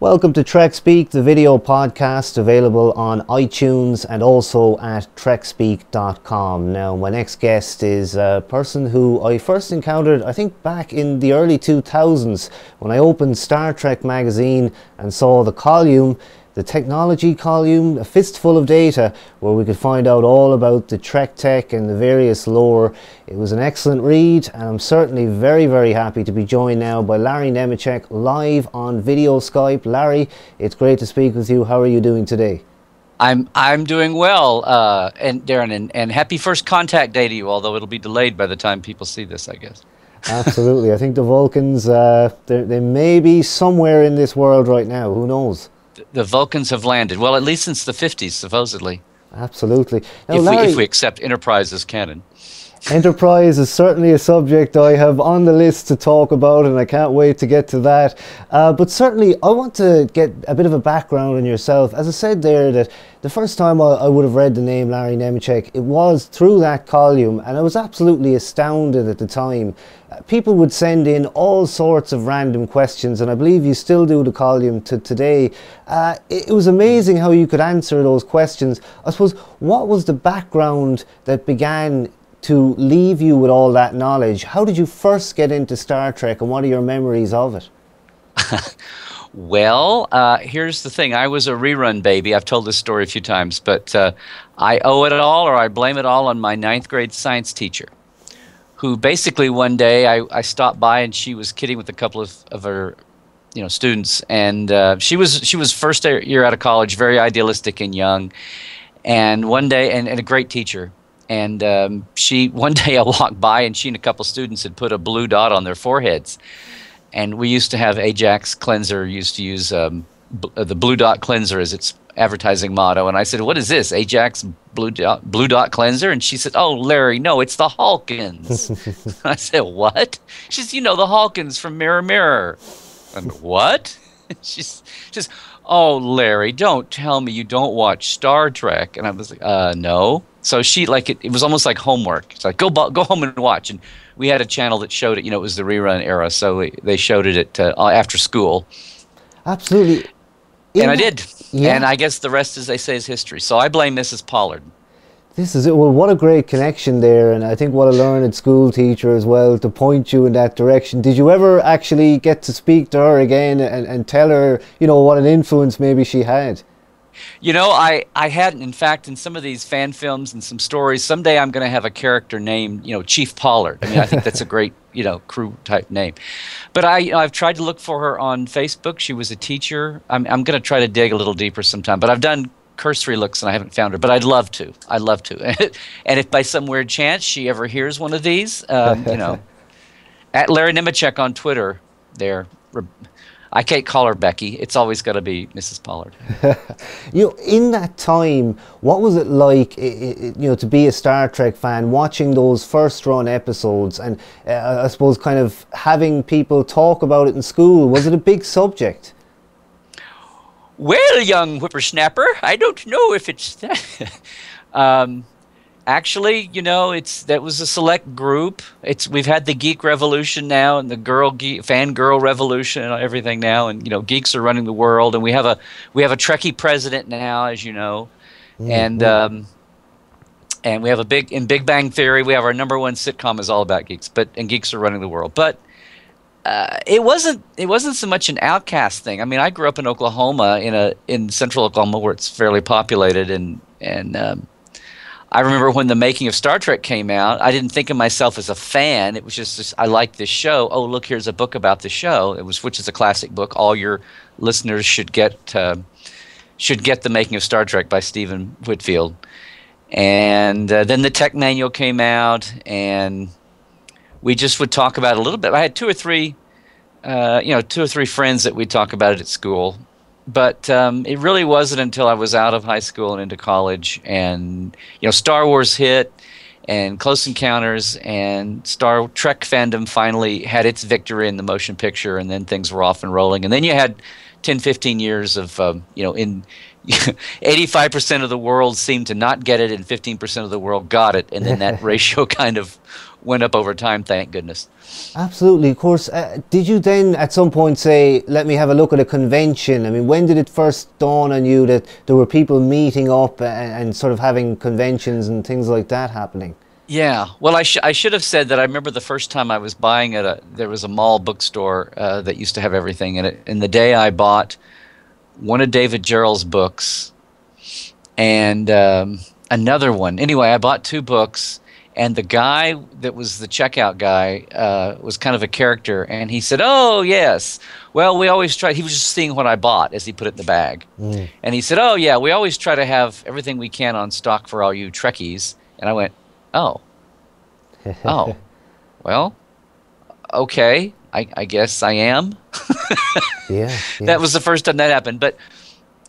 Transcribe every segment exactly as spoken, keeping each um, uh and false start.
Welcome to TrekSpeak, the video podcast available on iTunes and also at trek speak dot com. Now, my next guest is a person who I first encountered, I think, back in the early two thousands when I opened Star Trek magazine and saw the column, the technology column, a fistful of data, where we could find out all about the Trek tech and the various lore. It was an excellent read, and I'm certainly very, very happy to be joined now by Larry Nemeczek, live on video Skype. Larry, it's great to speak with you. How are you doing today? I'm I'm doing well, uh, and Darren, and, and happy First Contact Day to you, although it'll be delayed by the time people see this, I guess. Absolutely. I think the Vulcans, uh, they may be somewhere in this world right now. Who knows? The Vulcans have landed. Well, at least since the fifties, supposedly. Absolutely. Now, if, Larry, we, if we accept Enterprise as canon. Enterprise is certainly a subject I have on the list to talk about, and I can't wait to get to that. Uh, but certainly, I want to get a bit of a background on yourself. As I said there, that the first time I, I would have read the name Larry Nemeczek, it was through that column, and I was absolutely astounded at the time. Uh, people would send in all sorts of random questions, and I believe you still do the column to today. Uh, it, it was amazing how you could answer those questions. I suppose, what was the background that began to leave you with all that knowledge? How did you first get into Star Trek, and what are your memories of it? Well, uh, here's the thing. I was a rerun baby. I've told this story a few times, but uh, I owe it all, or I blame it all, on my ninth grade science teacher, who basically one day I, I stopped by, and she was kidding with a couple of, of her you know, students, and uh, she was she was first year out of college, very idealistic and young, and one day, and, and a great teacher. And um, she, one day I walked by, and she and a couple students had put a blue dot on their foreheads. And we used to have Ajax Cleanser, used to use um, b the Blue Dot Cleanser as its advertising motto. And I said, "What is this, Ajax Blue Dot, Blue Dot Cleanser?" And she said, "Oh, Larry, no, it's the Hawkins." I said, "What?" She says, "You know, the Hawkins from Mirror Mirror." I'm like, "What?" She's just, "Oh, Larry, don't tell me you don't watch Star Trek." And I was like, uh, no. So she, like, it, it was almost like homework. It's like, go, go home and watch. And we had a channel that showed it. You know, it was the rerun era, so we, they showed it at, uh, after school. Absolutely. And yeah. I did. Yeah. And I guess the rest, as they say, is history. So I blame Missus Pollard. This is it. Well, what a great connection there, and I think what a learned school teacher as well to point you in that direction. Did you ever actually get to speak to her again and, and tell her, you know, what an influence maybe she had? You know, I, I hadn't. In fact, in some of these fan films and some stories, someday I'm going to have a character named, you know, Chief Pollard. I mean, I think that's a great, you know, crew type name. But I, you know, I've tried to look for her on Facebook. She was a teacher. I'm, I'm going to try to dig a little deeper sometime, but I've done cursory looks and I haven't found her, but I'd love to. I'd love to. And if by some weird chance she ever hears one of these, um, you know, at Larry Nemeczek on Twitter there. I can't call her Becky. It's always got to be Missus Pollard. You know, in that time, what was it like, you know, to be a Star Trek fan, watching those first run episodes and uh, I suppose kind of having people talk about it in school? Was it a big subject? Well, young whippersnapper, I don't know if it's that. um, actually, you know, it's that was a select group. It's we've had the geek revolution now, and the girl geek, fan girl revolution, and everything now. And you know, geeks are running the world, and we have a we have a Trekkie president now, as you know, mm-hmm. and um, and we have a big in Big Bang Theory. We have our number one sitcom is all about geeks, but and geeks are running the world, but. Uh, it wasn't. It wasn't so much an outcast thing. I mean, I grew up in Oklahoma, in a in central Oklahoma, where it's fairly populated, and and um, I remember when the making of Star Trek came out. I didn't think of myself as a fan. It was just, just I liked this show. Oh, look, here's a book about the show. It was which is a classic book. All your listeners should get uh, should get the making of Star Trek by Stephen Whitfield, and uh, then the tech manual came out and. We just would talk about it a little bit. I had two or three, uh, you know, two or three friends that we'd talk about it at school. But um, it really wasn't until I was out of high school and into college, and you know, Star Wars hit, and Close Encounters, and Star Trek fandom finally had its victory in the motion picture, and then things were off and rolling. And then you had ten, fifteen years of, um, you know, in eighty-five percent of the world seemed to not get it, and fifteen percent of the world got it, and then that ratio kind of went up over time, thank goodness. Absolutely, of course. Uh, did you then at some point say, let me have a look at a convention? I mean, when did it first dawn on you that there were people meeting up and, and sort of having conventions and things like that happening? Yeah, well, I, sh I should have said that I remember the first time I was buying at a, there was a mall bookstore uh, that used to have everything in it. And the day I bought one of David Jarrell's books and um, another one. Anyway, I bought two books, and the guy that was the checkout guy uh, was kind of a character. And he said, oh, yes, well, we always try. He was just seeing what I bought as he put it in the bag. Mm. And he said, oh, yeah, we always try to have everything we can on stock for all you Trekkies. And I went, oh, oh, well, okay, I, I guess I am. yeah, yeah. That was the first time that happened. But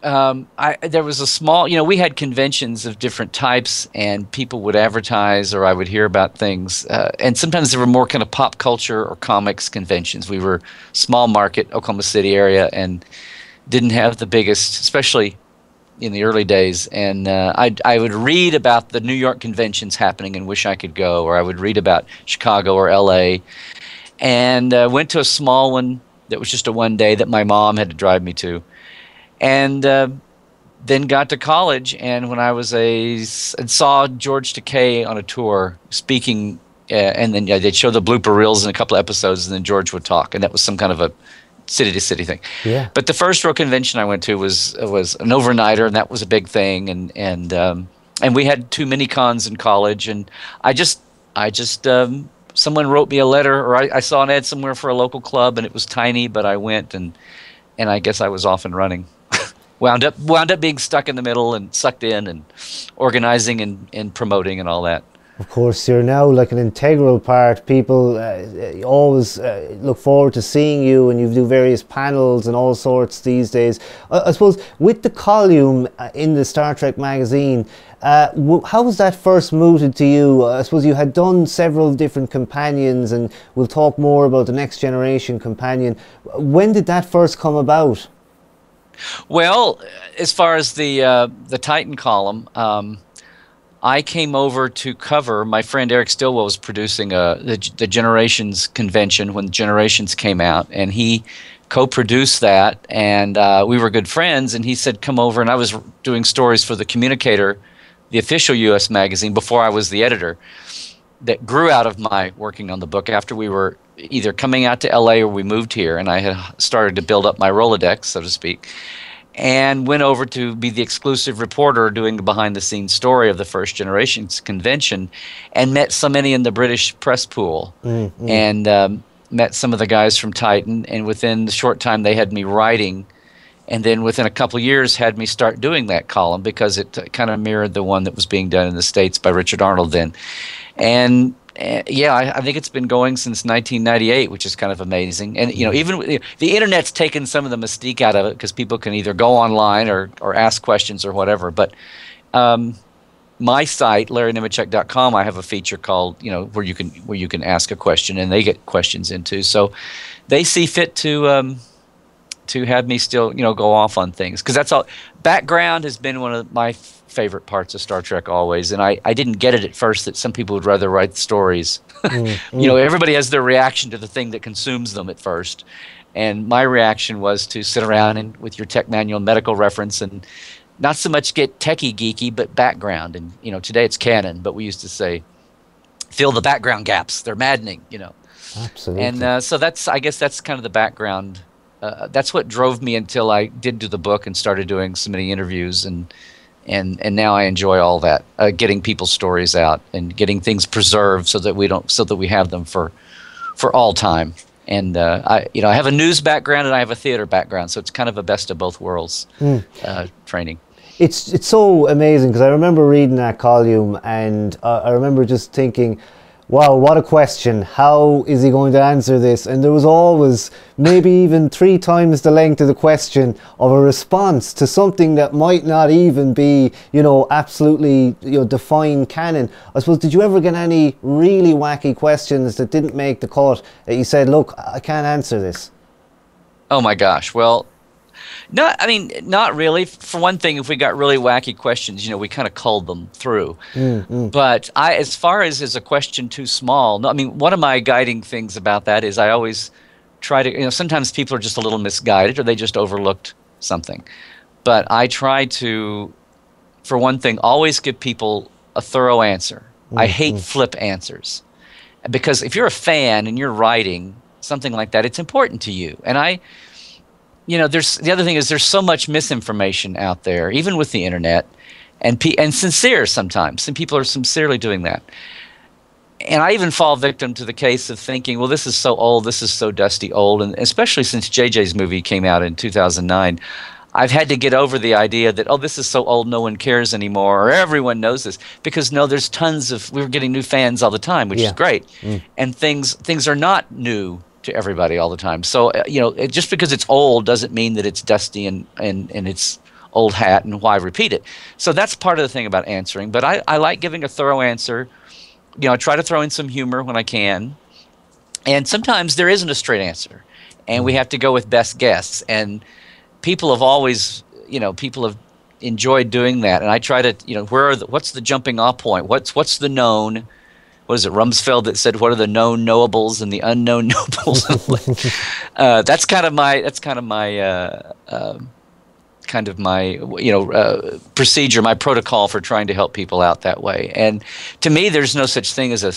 um, I, there was a small, you know, we had conventions of different types, and people would advertise, or I would hear about things. Uh, and sometimes there were more kind of pop culture or comics conventions. We were small market, Oklahoma City area, and didn't have the biggest, especially in the early days, and uh, I, I would read about the New York conventions happening and wish I could go, or I would read about Chicago or L A, and uh, went to a small one that was just a one day that my mom had to drive me to, and uh, then got to college, and when I was a, and saw George Takei on a tour speaking, uh, and then yeah, they'd show the blooper reels in a couple of episodes, and then George would talk, and that was some kind of a city to city thing. Yeah. But the first real convention I went to was was an overnighter, and that was a big thing, and and um, and we had two mini cons in college, and I just I just um, someone wrote me a letter, or I, I saw an ad somewhere for a local club, and it was tiny, but I went, and and I guess I was off and running. wound up wound up being stuck in the middle and sucked in and organizing and, and promoting and all that. Of course, you're now like an integral part. People uh, always uh, look forward to seeing you, and you do various panels and all sorts these days. I, I suppose with the column in the Star Trek magazine, uh, how was that first mooted to you? I suppose you had done several different companions, and we'll talk more about the Next Generation companion. When did that first come about? Well, as far as the, uh, the Titan column, um, I came over to cover, my friend Eric Stilwell was producing a, the, the Generations convention when Generations came out, and he co-produced that, and uh, we were good friends, and he said, come over, and I was doing stories for The Communicator, the official U S magazine, before I was the editor, that grew out of my working on the book after we were either coming out to L A or we moved here, and I had started to build up my Rolodex, so to speak. And went over to be the exclusive reporter doing the behind-the-scenes story of the First Generations convention, and met so many in the British press pool, mm-hmm. and um, met some of the guys from Titan. And within the short time, they had me writing, and then within a couple of years, had me start doing that column because it uh, kind of mirrored the one that was being done in the States by Richard Arnold then. And Uh, yeah, I, I think it's been going since nineteen ninety-eight, which is kind of amazing. And you know, even you know, the internet's taken some of the mystique out of it because people can either go online or or ask questions or whatever. But um, my site, Larry Nemeczek dot com, I have a feature called you know where you can where you can ask a question, and they get questions in too. So they see fit to um, to have me still you know go off on things because that's all. Background has been one of my favorite parts of Star Trek always, and I, I didn't get it at first that some people would rather write stories. mm, mm. You know, everybody has their reaction to the thing that consumes them at first, and my reaction was to sit around and with your tech manual medical reference and not so much get techie geeky, but background. And you know, today it's canon, but we used to say fill the background gaps. They're maddening, you know. Absolutely. And uh, so that's I guess that's kind of the background. Uh, that's what drove me until I did do the book and started doing so many interviews, and and and now I enjoy all that, uh, getting people's stories out and getting things preserved so that we don't so that we have them for for all time. And uh, I you know I have a news background and I have a theater background, so it's kind of a best of both worlds mm. uh, training. It's it's so amazing because I remember reading that column, and uh, I remember just thinking, wow, what a question. How is he going to answer this? And there was always maybe even three times the length of the question of a response to something that might not even be, you know, absolutely, you know, defined canon. I suppose, did you ever get any really wacky questions that didn't make the cut that you said, look, I can't answer this? Oh my gosh. Well, No, I mean, not really. For one thing, if we got really wacky questions, you know, we kind of culled them through. Mm-hmm. But I, as far as is a question too small, no, I mean, one of my guiding things about that is I always try to, you know, sometimes people are just a little misguided or they just overlooked something. But I try to, for one thing, always give people a thorough answer. Mm-hmm. I hate flip answers. Because if you're a fan and you're writing something like that, it's important to you. And I... You know, there's the other thing is there's so much misinformation out there, even with the internet, and pe and sincere sometimes. Some people are sincerely doing that, and I even fall victim to the case of thinking, well, this is so old, this is so dusty old, and especially since J J's movie came out in two thousand nine, I've had to get over the idea that, oh, this is so old, no one cares anymore, or everyone knows this, because no, there's tons of we're getting new fans all the time, which yeah. is great, mm. and things things are not new to everybody all the time. So, uh, you know, it, just because it's old doesn't mean that it's dusty and, and, and it's old hat and why repeat it. So that's part of the thing about answering. But I, I like giving a thorough answer. You know, I try to throw in some humor when I can. And sometimes there isn't a straight answer. And we have to go with best guess. And people have always, you know, people have enjoyed doing that. And I try to, you know, where are the, what's the jumping off point? What's, what's the known? What is it, Rumsfeld that said, what are the known knowables and the unknown nobles? uh, that's kind of my, that's kind of my, uh, uh, kind of my, you know, uh, procedure, my protocol for trying to help people out that way. And to me, there's no such thing as a,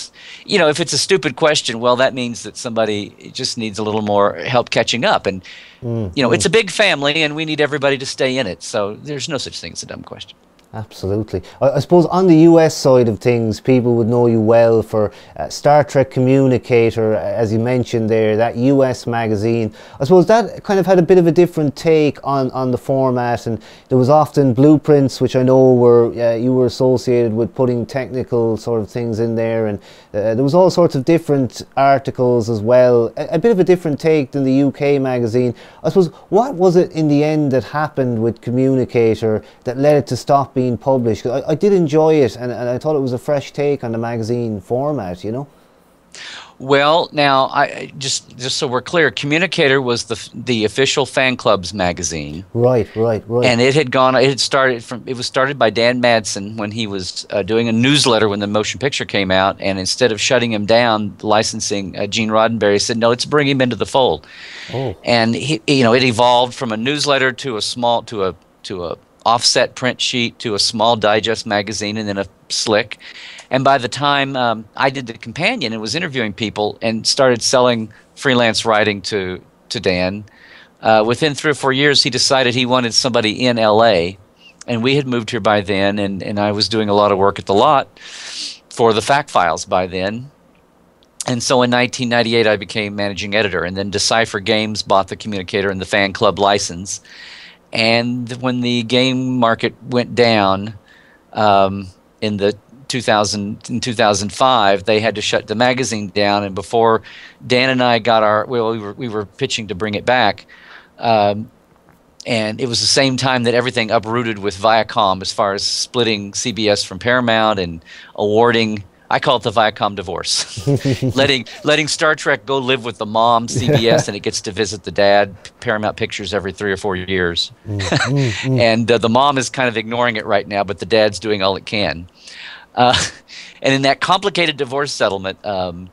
you know, if it's a stupid question, well, that means that somebody just needs a little more help catching up. And, mm, you know, mm. it's a big family and we need everybody to stay in it. So there's no such thing as a dumb question. Absolutely. I suppose on the U S side of things, people would know you well for uh, Star Trek Communicator, as you mentioned there, that U S magazine. I suppose that kind of had a bit of a different take on, on the format, and there was often blueprints, which I know were uh, you were associated with putting technical sort of things in there, and uh, there was all sorts of different articles as well. A, a bit of a different take than the U K magazine. I suppose, what was it in the end that happened with Communicator that led it to stop being published? I, I did enjoy it, and, and I thought it was a fresh take on the magazine format, you know? Well, now, I just just so we're clear, Communicator was the the official fan club's magazine. Right, right, right. And it had gone, it had started from, it was started by Dan Madsen when he was uh, doing a newsletter when the motion picture came out, and instead of shutting him down, licensing, uh, Gene Roddenberry said, no, let's bring him into the fold. Oh. And, he, you know, it evolved from a newsletter to a small, to a, to a, offset print sheet to a small digest magazine and then a slick. And by the time um, I did the companion and was interviewing people and started selling freelance writing to, to Dan, uh, within three or four years he decided he wanted somebody in L A. And we had moved here by then, and, and I was doing a lot of work at the lot for the Fact Files by then. And so in nineteen ninety-eight I became managing editor, and then Decipher Games bought the Communicator and the fan club license. And when the game market went down um, in the two thousand in two thousand five, they had to shut the magazine down. And before Dan and I got our, well, we were we were pitching to bring it back, um, and it was the same time that everything uprooted with Viacom as far as splitting C B S from Paramount and awarding. I call it the Viacom divorce, letting letting Star Trek go live with the mom, C B S, and it gets to visit the dad, Paramount Pictures, every three or four years. mm, mm, mm. And uh, the mom is kind of ignoring it right now, but the dad's doing all it can. Uh, and in that complicated divorce settlement, um,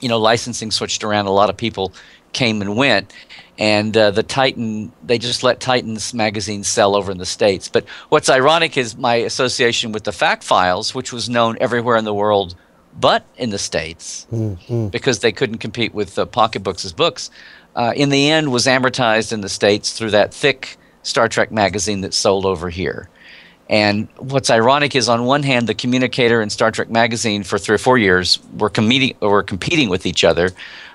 you know, licensing switched around. A lot of people came and went. And uh, the Titan, they just let Titan's magazine sell over in the States. But what's ironic is my association with the Fact Files, which was known everywhere in the world but in the States, mm-hmm. because they couldn't compete with uh, Pocketbooks as books, uh, in the end was amortized in the States through that thick Star Trek magazine that sold over here. And what's ironic is, on one hand, the Communicator and Star Trek magazine for three or four years were, were competing with each other,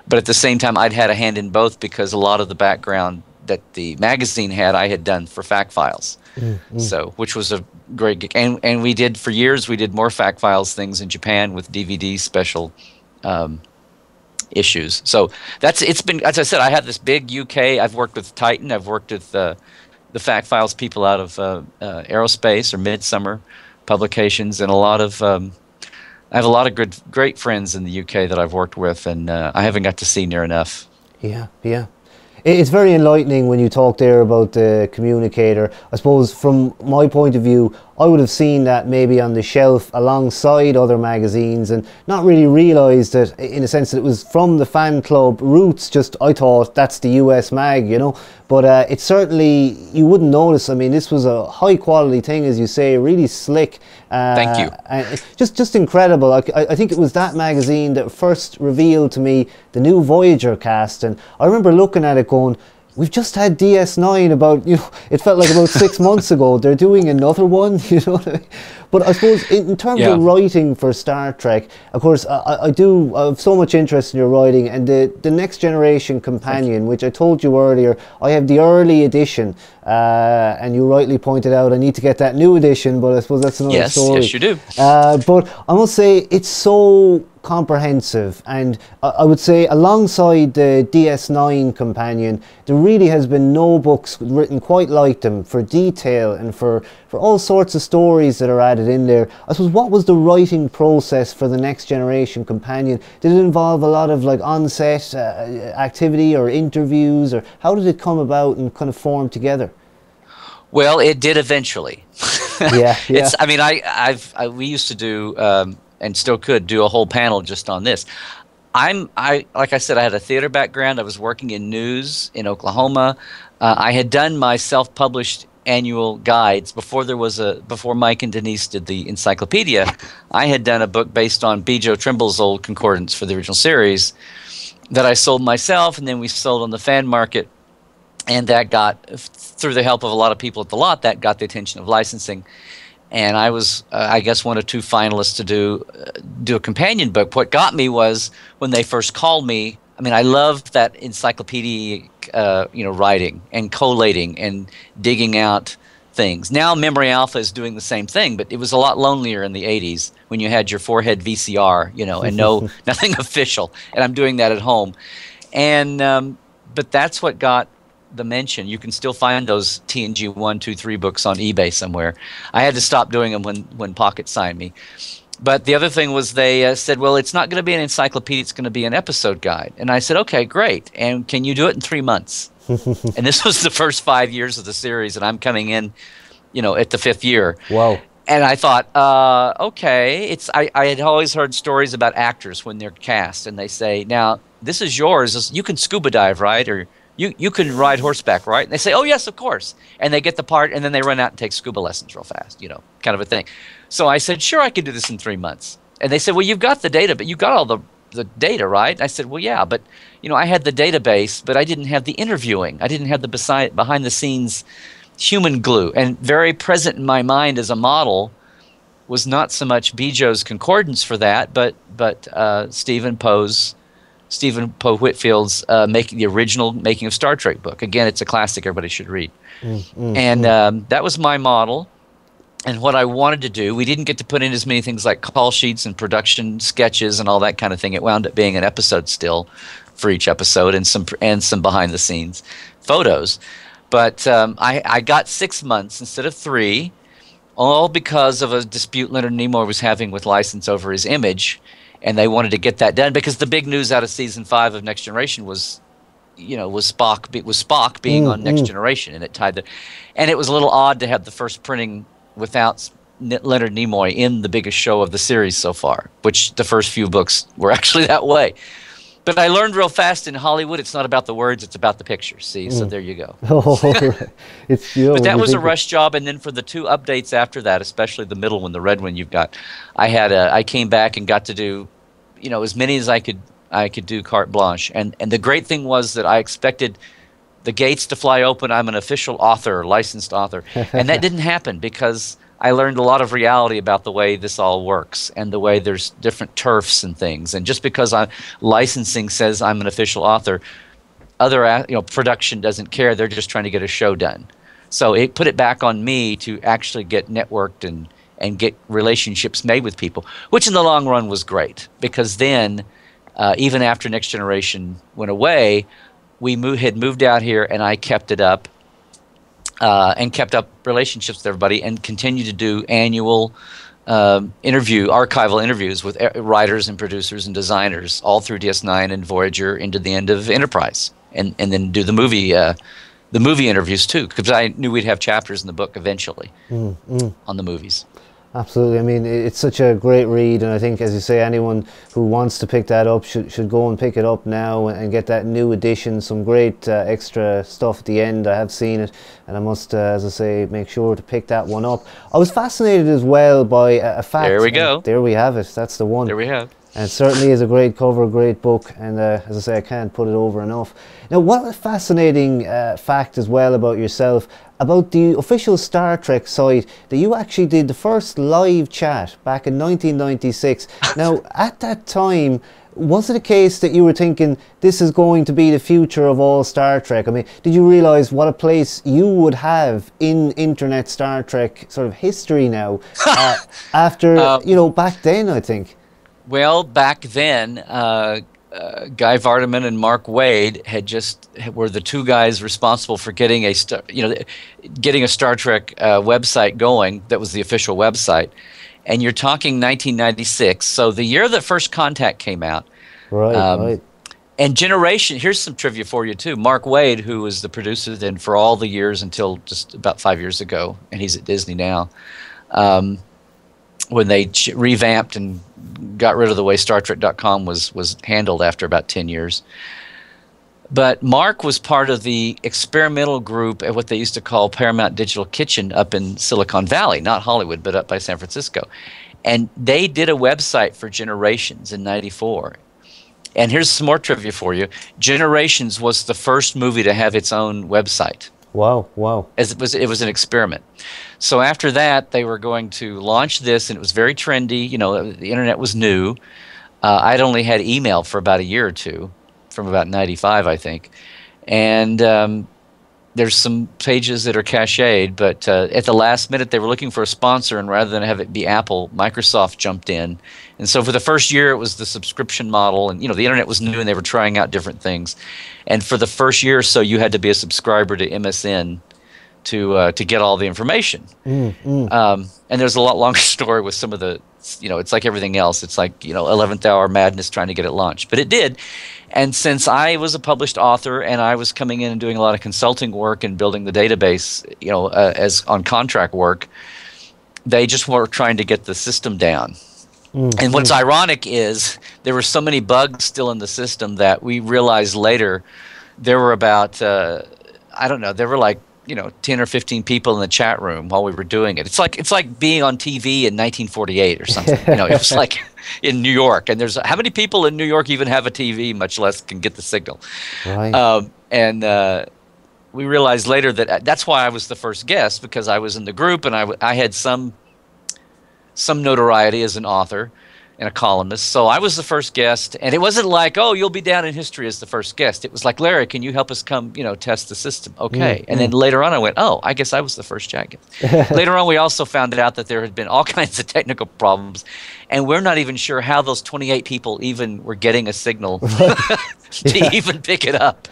but at the same time, I'd had a hand in both because a lot of the background that the magazine had, I had done for Fact Files, mm-hmm. so which was a great gig. And, and we did, for years, we did more Fact Files things in Japan with D V D special um, issues. So that's, it's been, as I said, I have this big U K, I've worked with Titan, I've worked with... Uh, the Fact Files people out of uh, uh, Aerospace or Midsummer Publications, and a lot of um, I have a lot of good, great friends in the U K that I've worked with, and uh, I haven't got to see near enough. Yeah, yeah. It's very enlightening when you talk there about the communicator. I suppose from my point of view, I would have seen that maybe on the shelf alongside other magazines and not really realised that, in a sense, that it was from the fan club roots. Just I thought that's the U S mag, you know. But uh, it certainly, you wouldn't notice. I mean, this was a high quality thing, as you say, really slick. Uh, Thank you. And just, just incredible. I, I think it was that magazine that first revealed to me the new Voyager cast, and I remember looking at it going, we've just had D S nine about, you know, it felt like about six months ago. They're doing another one, you know what I mean? But I suppose in, in terms yeah. of writing for Star Trek, of course, I, I do I have so much interest in your writing, and the, the Next Generation Companion, which I told you earlier, I have the early edition, uh, and you rightly pointed out I need to get that new edition, but I suppose that's another yes, story. Yes, you do. Uh, but I must say, it's so comprehensive, and I would say alongside the D S nine companion, there really has been no books written quite like them for detail and for for all sorts of stories that are added in there. I suppose, what was the writing process for the Next Generation Companion? Did it involve a lot of like on-set uh, activity or interviews, or how did it come about and kind of form together? Well, it did eventually. yeah, yeah. It's, I mean, I I've I, we used to do. Um, and still could do a whole panel just on this. I'm, I, like I said, I had a theater background. I was working in news in Oklahoma. Uh, I had done my self-published annual guides before there was a, before Mike and Denise did the encyclopedia. I had done a book based on B J Trimble's old concordance for the original series that I sold myself, and then we sold on the fan market. And that got, through the help of a lot of people at the lot, that got the attention of licensing. And I was, uh, I guess, one of two finalists to do uh, do a companion book. What got me was when they first called me. I mean, I loved that encyclopedic, uh, you know, writing and collating and digging out things. Now Memory Alpha is doing the same thing, but it was a lot lonelier in the eighties when you had your forehead V C R, you know, and no nothing official. And I'm doing that at home. And um, but that's what got the mention. You can still find those T N G one, two, three books on eBay somewhere. I had to stop doing them when, when Pocket signed me. But the other thing was they uh, said, well, it's not going to be an encyclopedia, it's going to be an episode guide. And I said, okay, great. And can you do it in three months? And this was the first five years of the series, and I'm coming in, you know, at the fifth year. Wow. And I thought, uh, okay, it's, I, I had always heard stories about actors when they're cast, and they say, now, this is yours. You can scuba dive, right? Or You, you can ride horseback, right? And they say, oh, yes, of course. And they get the part, and then they run out and take scuba lessons real fast, you know, kind of a thing. So I said, sure, I can do this in three months. And they said, well, you've got the data, but you got all the, the data, right? And I said, well, yeah, but, you know, I had the database, but I didn't have the interviewing. I didn't have the beside, behind-the-scenes human glue. And very present in my mind as a model was not so much Bijou's concordance for that, but, but uh, Stephen Poe's Stephen Poe Whitfield's uh, making the original Making of Star Trek book. Again, it's a classic everybody should read. Mm, mm, and mm. Um, that was my model. And what I wanted to do, we didn't get to put in as many things like call sheets and production sketches and all that kind of thing. It wound up being an episode still for each episode, and some, and some behind-the-scenes photos. But um, I, I got six months instead of three, all because of a dispute Leonard Nimoy was having with license over his image. And they wanted to get that done because the big news out of season five of Next Generation was, you know, was Spock was Spock being mm, on Next mm. Generation, and it tied the, and it was a little odd to have the first printing without Leonard Nimoy in the biggest show of the series so far, which the first few books were actually that way. But I learned real fast in Hollywood, it's not about the words, it's about the pictures. See, mm. so there you go. oh, it's, you know, but that was a rush job, and then for the two updates after that, especially the middle one, the red one you've got, I had a, I came back and got to do, you know, as many as I could. I could do carte blanche, and and the great thing was that I expected the gates to fly open. I'm an official author, licensed author, and that didn't happen because I learned a lot of reality about the way this all works and the way there's different turfs and things. And just because I'm licensing says I'm an official author, other you know production doesn't care. They're just trying to get a show done. So it put it back on me to actually get networked and. and get relationships made with people, which in the long run was great because then uh, even after Next Generation went away, we moved, had moved out here, and I kept it up uh, and kept up relationships with everybody and continued to do annual um, interview, archival interviews with writers and producers and designers all through D S nine and Voyager into the end of Enterprise and and then do the movie uh, the movie interviews too, because I knew we'd have chapters in the book eventually mm, mm. on the movies. Absolutely. I mean, it's such a great read, and I think, as you say, anyone who wants to pick that up should, should go and pick it up now and get that new edition. Some great uh, extra stuff at the end. I have seen it, and I must, uh, as I say, make sure to pick that one up. I was fascinated as well by a, a fact. There we go. There we have it. That's the one. There we have. And it certainly is a great cover, great book, and uh, as I say, I can't put it over enough. Now, what a fascinating uh, fact as well about yourself, about the official Star Trek site, that you actually did the first live chat back in nineteen ninety-six. Now, at that time, was it a case that you were thinking, this is going to be the future of all Star Trek? I mean, did you realise what a place you would have in internet Star Trek sort of history now, uh, after, um, you know, back then, I think? Well, back then, uh, uh, Guy Vardaman and Mark Wade had just were the two guys responsible for getting a star, you know, getting a Star Trek uh, website going. That was the official website, and you're talking nineteen ninety-six, so the year that First Contact came out. Right, um, right. And Generation. Here's some trivia for you too. Mark Wade, who was the producer then for all the years until just about five years ago, and he's at Disney now. Um, when they ch revamped and got rid of the way Star Trek dot com was was handled after about ten years. But Mark was part of the experimental group at what they used to call Paramount Digital Kitchen up in Silicon Valley, not Hollywood, but up by San Francisco. And they did a website for Generations in ninety-four. And here's some more trivia for you. Generations was the first movie to have its own website. Wow, wow. As it was, it was an experiment. So after that, they were going to launch this, and it was very trendy. You know, the internet was new. Uh, I'd only had email for about a year or two, from about ninety-five, I think. And um, there's some pages that are cached, but uh, at the last minute, they were looking for a sponsor, and rather than have it be Apple, Microsoft jumped in. And so for the first year, it was the subscription model, and, you know, the internet was new, and they were trying out different things. And for the first year or so, you had to be a subscriber to M S N to uh, to get all the information. Mm, mm. Um, and there's a lot longer story with some of the, you know, it's like everything else. It's like, you know, eleventh hour madness trying to get it launched. But it did. And since I was a published author and I was coming in and doing a lot of consulting work and building the database, you know, uh, as on contract work, they just were trying to get the system down. Mm-hmm. And what's ironic is there were so many bugs still in the system that we realized later there were about, uh, I don't know, there were like, you know, ten or fifteen people in the chat room while we were doing it. It's like it's like being on T V in nineteen forty-eight or something. You know, it was like in New York. And there's how many people in New York even have a T V, much less can get the signal. Right. Um, and uh, we realized later that that's why I was the first guest, because I was in the group and I, w I had some some notoriety as an author and a columnist. So I was the first guest, and it wasn't like, oh, you'll be down in history as the first guest. It was like, Larry, can you help us come, you know, test the system? Okay. Mm-hmm. And then later on I went, oh, I guess I was the first chat guest. Later on we also found out that there had been all kinds of technical problems, and we're not even sure how those twenty-eight people even were getting a signal to yeah. even pick it up.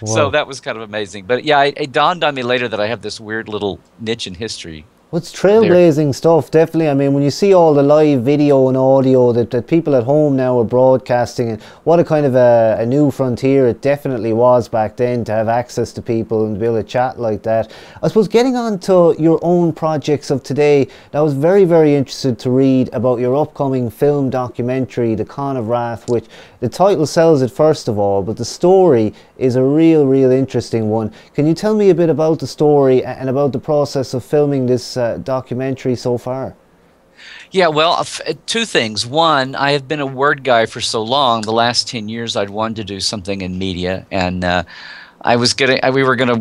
Wow. So that was kind of amazing. But yeah, it, it dawned on me later that I have this weird little niche in history. Well, it's trailblazing stuff, definitely. I mean, when you see all the live video and audio that, that people at home now are broadcasting, and what a kind of a, a new frontier it definitely was back then, to have access to people and to be able to chat like that. I suppose getting on to your own projects of today, I was very, very interested to read about your upcoming film documentary, The Con of Wrath, which the title sells it first of all, but the story is a real, real interesting one. Can you tell me a bit about the story and about the process of filming this Uh, documentary so far? Yeah, well, f two things. One, I have been a word guy for so long. The last ten years, I'd wanted to do something in media, and uh, I was getting, I, we were going to,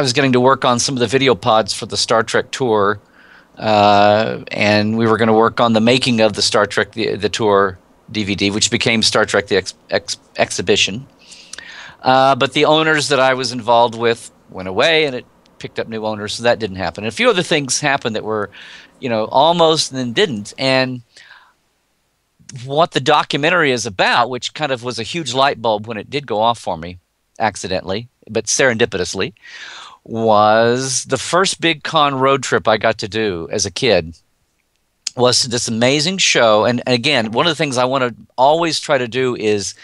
I was getting to work on some of the video pods for the Star Trek tour, uh, and we were going to work on the making of the Star Trek the, the tour D V D, which became Star Trek the ex ex exhibition. Uh, but the owners that I was involved with went away, and it picked up new owners, so that didn't happen. And a few other things happened that were, you know, almost and then didn't. And what the documentary is about, which kind of was a huge light bulb when it did go off for me, accidentally, but serendipitously, was the first big con road trip I got to do as a kid was this amazing show. And again, one of the things I want to always try to do is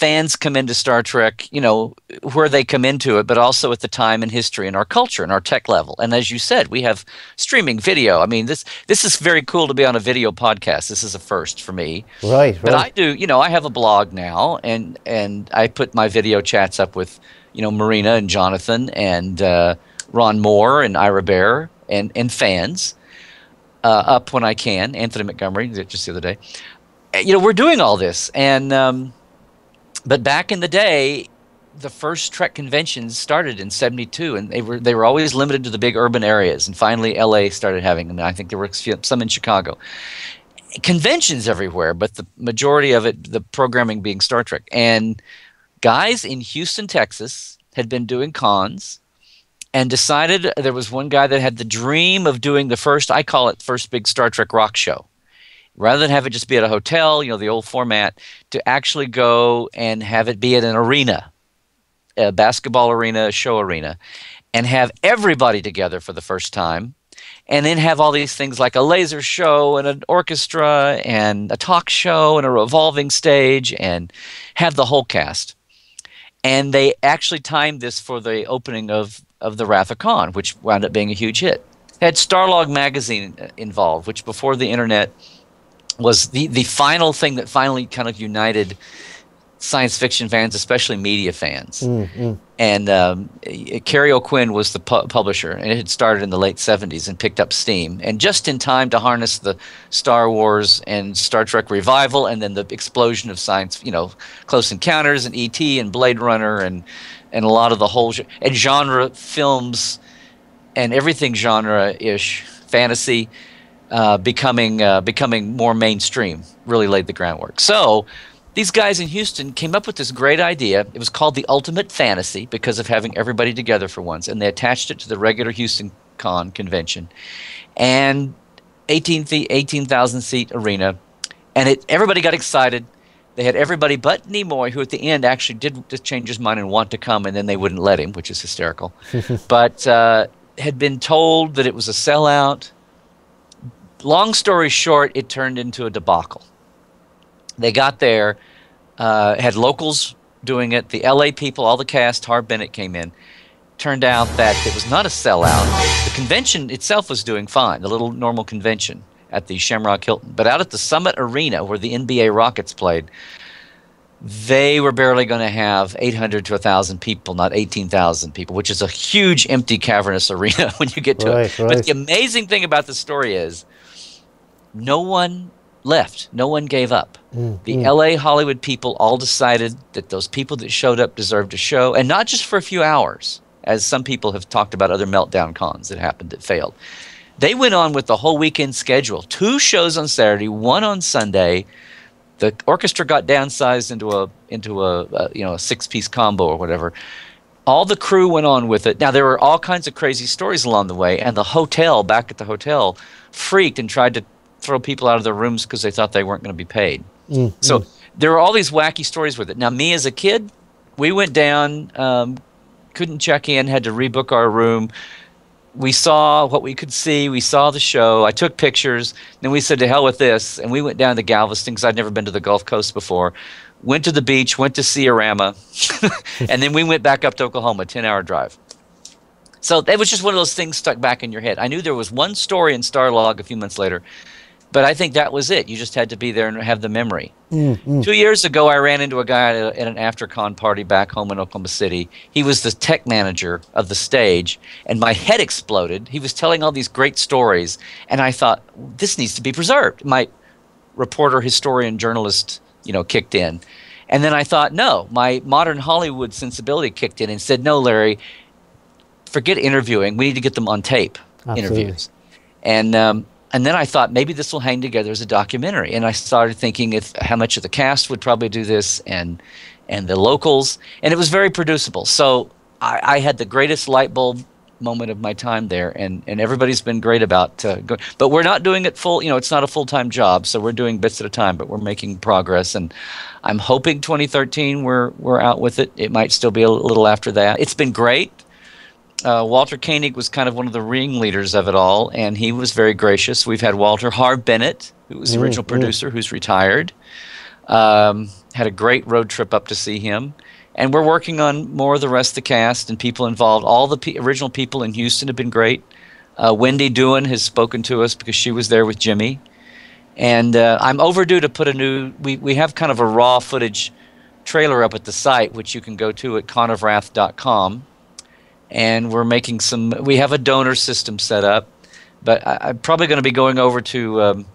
fans come into Star Trek, you know, where they come into it, but also at the time in history and our culture and our tech level. And as you said, we have streaming video. I mean, this this is very cool to be on a video podcast. This is a first for me. Right, right. But I do, you know, I have a blog now, and and I put my video chats up with, you know, Marina and Jonathan and uh, Ron Moore and Ira Bear and, and fans uh, up when I can. Anthony Montgomery, just the other day. You know, we're doing all this, and um, but back in the day, the first Trek conventions started in seventy-two, and they were they were always limited to the big urban areas, and finally L A started having them. I think there were some in Chicago. Conventions everywhere, but the majority of it, the programming being Star Trek. And guys in Houston, Texas, had been doing cons, and decided there was one guy that had the dream of doing the first, I call it first big Star Trek rock show. Rather than have it just be at a hotel, you know, the old format, to actually go and have it be at an arena, a basketball arena, a show arena, and have everybody together for the first time, and then have all these things like a laser show and an orchestra and a talk show and a revolving stage and have the whole cast. And they actually timed this for the opening of, of the Wrath of Khan, which wound up being a huge hit. It had Starlog magazine involved, which before the internet was the, the final thing that finally kind of united science fiction fans, especially media fans. Mm, mm. And um, Carrie O'Quinn was the pu publisher, and it had started in the late seventies and picked up steam. And just in time to harness the Star Wars and Star Trek revival and then the explosion of science, you know, Close Encounters and E T and Blade Runner and, and a lot of the whole – and genre films and everything genre-ish, fantasy – Uh, becoming uh, becoming more mainstream, really laid the groundwork. So these guys in Houston came up with this great idea. It was called the Ultimate Fantasy because of having everybody together for once, and they attached it to the regular Houston Con convention, and eighteen thousand seat arena, and it everybody got excited. They had everybody but Nimoy, who at the end actually did just change his mind and want to come, and then they wouldn't let him, which is hysterical. But uh, had been told that it was a sellout. Long story short, it turned into a debacle. They got there, uh, had locals doing it, the L A people, all the cast, Harv Bennett came in. Turned out that it was not a sellout. The convention itself was doing fine, the little normal convention at the Shamrock Hilton. But out at the Summit Arena where the N B A Rockets played, they were barely going to have eight hundred to a thousand people, not eighteen thousand people, which is a huge empty cavernous arena when you get to right, it. Right. But the amazing thing about the story is, no one left. No one gave up. Mm, the mm. L A Hollywood people all decided that those people that showed up deserved a show, and not just for a few hours, as some people have talked about other meltdown cons that happened that failed. They went on with the whole weekend schedule. Two shows on Saturday, one on Sunday. The orchestra got downsized into a into a, a you know a six-piece combo or whatever. All the crew went on with it. Now, there were all kinds of crazy stories along the way, and the hotel, back at the hotel, freaked and tried to throw people out of their rooms because they thought they weren't going to be paid. Mm-hmm. So there were all these wacky stories with it. Now, me as a kid, we went down, um, couldn't check in, had to rebook our room. We saw what we could see. We saw the show. I took pictures. Then we said, to hell with this, and we went down to Galveston because I'd never been to the Gulf Coast before. Went to the beach, went to Ciarama, and then we went back up to Oklahoma, ten-hour drive. So it was just one of those things stuck back in your head. I knew there was one story in Starlog a few months later, but I think that was it. You just had to be there and have the memory. Mm-hmm. Two years ago, I ran into a guy at, a, at an after-con party back home in Oklahoma City. He was the tech manager of the stage, and my head exploded. He was telling all these great stories, and I thought, this needs to be preserved. My reporter, historian, journalist, you know, kicked in. And then I thought, no, my modern Hollywood sensibility kicked in and said, no, Larry, forget interviewing. We need to get them on tape. Absolutely. Interviews. And um, And then I thought, maybe this will hang together as a documentary. And I started thinking if how much of the cast would probably do this and and the locals. And it was very producible. So I, I had the greatest light bulb moment of my time there. And, and everybody's been great about uh, going. But we're not doing it full. You know, it's not a full-time job. So we're doing bits at a time. But we're making progress. And I'm hoping twenty thirteen we're, we're out with it. It might still be a little after that. It's been great. Uh, Walter Koenig was kind of one of the ringleaders of it all, and he was very gracious. We've had Walter Harv Bennett, who was the mm, original producer, mm. who's retired. Um, Had a great road trip up to see him. And we're working on more of the rest of the cast and people involved. All the pe original people in Houston have been great. Uh, Wendy Doohan has spoken to us because she was there with Jimmy. And uh, I'm overdue to put a new we, – we have kind of a raw footage trailer up at the site, which you can go to at con of wrath dot com. And we're making some – we have a donor system set up. But I, I'm probably going to be going over to um,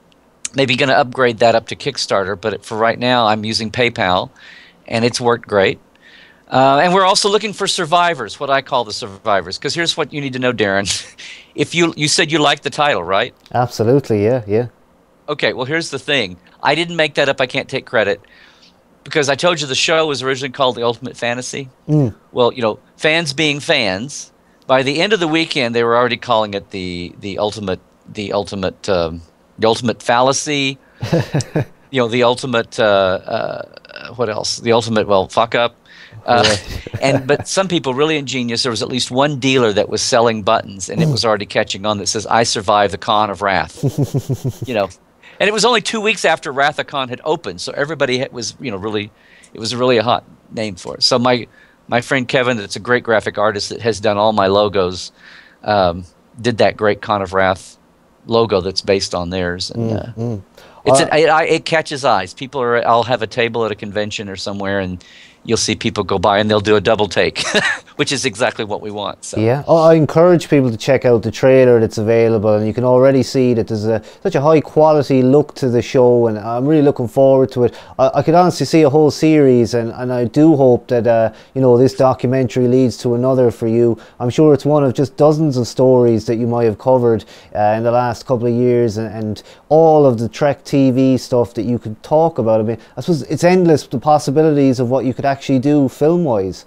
– maybe going to upgrade that up to Kickstarter. But for right now, I'm using PayPal. And it's worked great. Uh, and we're also looking for survivors, what I call the survivors. Because here's what you need to know, Darren. If you, you said you liked the title, right? Absolutely, yeah, yeah. Okay, well, here's the thing. I didn't make that up. I can't take credit. Because I told you the show was originally called The Ultimate Fantasy. Mm. Well, you know, fans being fans, by the end of the weekend, they were already calling it the, the, ultimate, the, ultimate, um, the ultimate fallacy. You know, the ultimate, uh, uh, what else? The ultimate, well, fuck up. Uh, and But some people really ingenious. There was at least one dealer that was selling buttons, and it was already catching on, that says, I survived the Con of Wrath. You know, and it was only two weeks after Wrath-a-Con had opened, so everybody had, was, you know, really, it was really a hot name for it. So my, my friend Kevin, that's a great graphic artist that has done all my logos, um, did that great Con of Wrath logo that's based on theirs. And, mm, uh, mm. It's an, it, it catches eyes. People are. I'll have a table at a convention or somewhere, and you'll see people go by, and they'll do a double take, which is exactly what we want. So. Yeah, oh, I encourage people to check out the trailer that's available, and you can already see that there's a, such a high quality look to the show, and I'm really looking forward to it. I, I could honestly see a whole series, and, and I do hope that uh, you know, this documentary leads to another for you. I'm sure it's one of just dozens of stories that you might have covered uh, in the last couple of years, and, and all of the Trek T V stuff that you could talk about. I mean, I suppose it's endless, the possibilities of what you could actually do film-wise.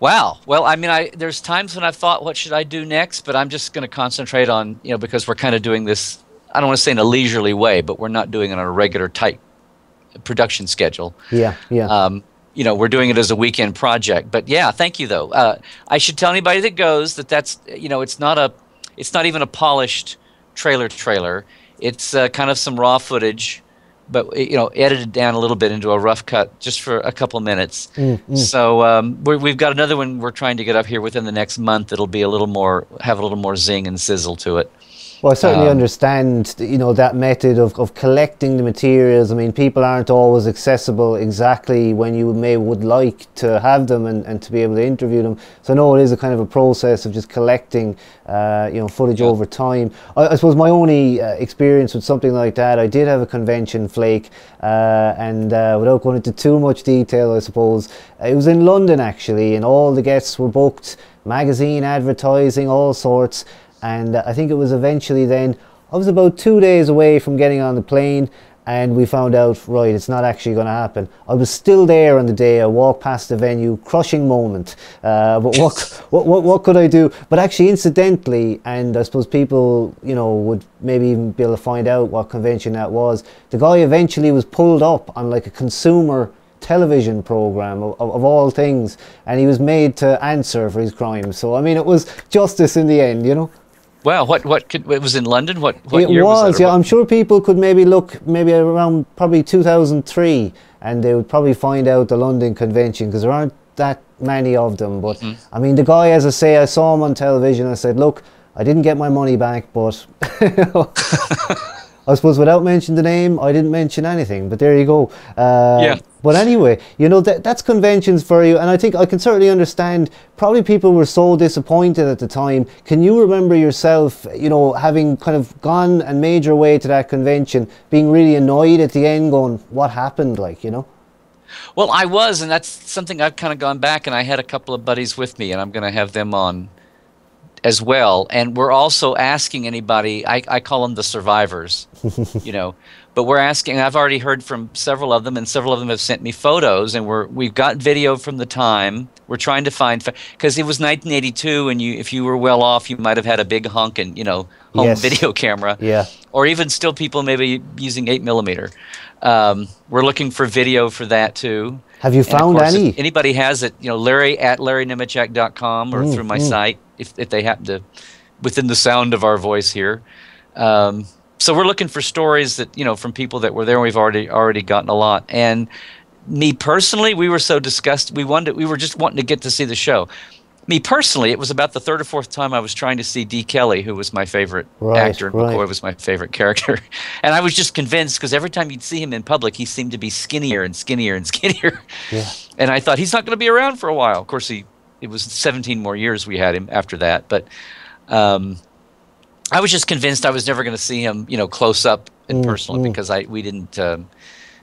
Wow. Well, I mean, I, there's times when I've thought, what should I do next? But I'm just going to concentrate on, you know, because we're kind of doing this, I don't want to say in a leisurely way, but we're not doing it on a regular tight production schedule. Yeah, yeah. Um, you know, we're doing it as a weekend project. But yeah, thank you, though. Uh, I should tell anybody that goes that that's, you know, it's not a, it's not even a polished trailer trailer. It's uh, kind of some raw footage, but, you know, edited down a little bit into a rough cut just for a couple minutes. Mm, mm. So um, we're, we've got another one we're trying to get up here within the next month that'll be a little more, have a little more zing and sizzle to it. Well, I certainly um, understand, you know, that method of, of collecting the materials. I mean, people aren't always accessible exactly when you may would like to have them and, and to be able to interview them. So, no, it is a kind of a process of just collecting, uh, you know, footage yeah. over time. I, I suppose my only uh, experience with something like that, I did have a convention flake, uh, and uh, without going into too much detail, I suppose, it was in London, actually, and all the guests were booked, magazine, advertising, all sorts. And I think it was eventually then, I was about two days away from getting on the plane, and we found out, right, it's not actually going to happen. I was still there on the day. I walked past the venue, crushing moment. Uh, but what, what, what, what could I do? But actually, incidentally, and I suppose people, you know, would maybe even be able to find out what convention that was, the guy eventually was pulled up on like a consumer television program of, of all things, and he was made to answer for his crimes. So I mean, it was justice in the end, you know. Wow, what what could, it was in London? What, what it year was? was that, yeah, what? I'm sure people could maybe look maybe around probably two thousand three, and they would probably find out the London convention, because there aren't that many of them. But mm. I mean, the guy, as I say, I saw him on television. I said, look, I didn't get my money back, but. I suppose without mentioning the name, I didn't mention anything, but there you go. Uh, yeah. But anyway, you know, that, that's conventions for you. And I think I can certainly understand, probably people were so disappointed at the time. Can you remember yourself, you know, having kind of gone and made your way to that convention, being really annoyed at the end, going, what happened, like, you know? Well, I was, and that's something I've kind of gone back, and I had a couple of buddies with me, and I'm going to have them on as well. And we're also asking anybody, I, I call them the survivors, you know, but we're asking, I've already heard from several of them, and several of them have sent me photos, and we're, we've got video from the time. We're trying to find, because it was nineteen eighty-two, and you, if you were well off, you might have had a big honkin', you know, home yes. video camera, yeah, or even still people maybe using eight millimeter. Um, we're looking for video for that too. Have you found course, any? Anybody has it, you know, Larry at larry nemechek dot com, or mm, through my mm. site, if, if they happen to, within the sound of our voice here. Um, so we're looking for stories that, you know, from people that were there, and we've already already gotten a lot. And me personally, we were so disgusted. We wanted, we were just wanting to get to see the show. Me personally, it was about the third or fourth time I was trying to see D. Kelly, who was my favorite right, actor, and right. McCoy was my favorite character. And I was just convinced, because every time you'd see him in public, he seemed to be skinnier and skinnier and skinnier. Yeah. And I thought, he's not going to be around for a while. Of course, he it was seventeen more years we had him after that. But um, I was just convinced I was never going to see him, you know, close up and mm, personal, mm. because I we didn't um,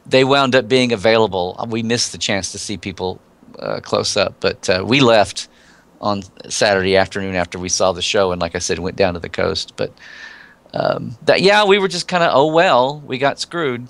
they wound up being available. We missed the chance to see people uh, close up, but uh, we left on Saturday afternoon after we saw the show, and like I said, went down to the coast. But um, that, yeah, we were just kind of, oh well, we got screwed.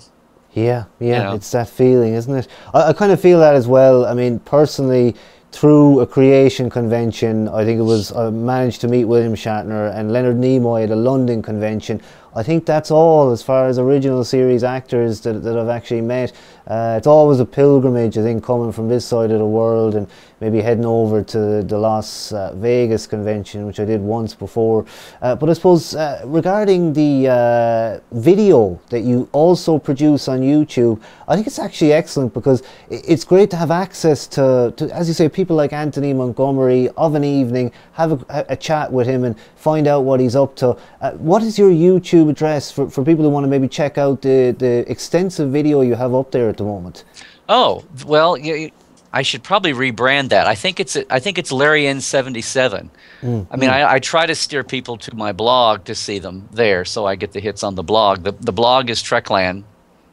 Yeah, yeah, you know? It's that feeling, isn't it? I, I kind of feel that as well. I mean, personally, through a creation convention, I think it was, I managed to meet William Shatner and Leonard Nimoy at a London convention. I think that's all as far as original series actors that, that I've actually met. Uh, it's always a pilgrimage, I think, coming from this side of the world and maybe heading over to the Las Vegas convention, which I did once before. Uh, but I suppose uh, regarding the uh, video that you also produce on YouTube, I think it's actually excellent, because it's great to have access to, to as you say, people like Anthony Montgomery of an evening, have a, a chat with him and find out what he's up to. Uh, what is your YouTube address for, for people who want to maybe check out the, the extensive video you have up there at the moment? Oh, well, you, I should probably rebrand that. I think it's I think it's Larry N seventy-seven. Mm. I mean, mm. I, I try to steer people to my blog to see them there, so I get the hits on the blog. The, the blog is Trekland.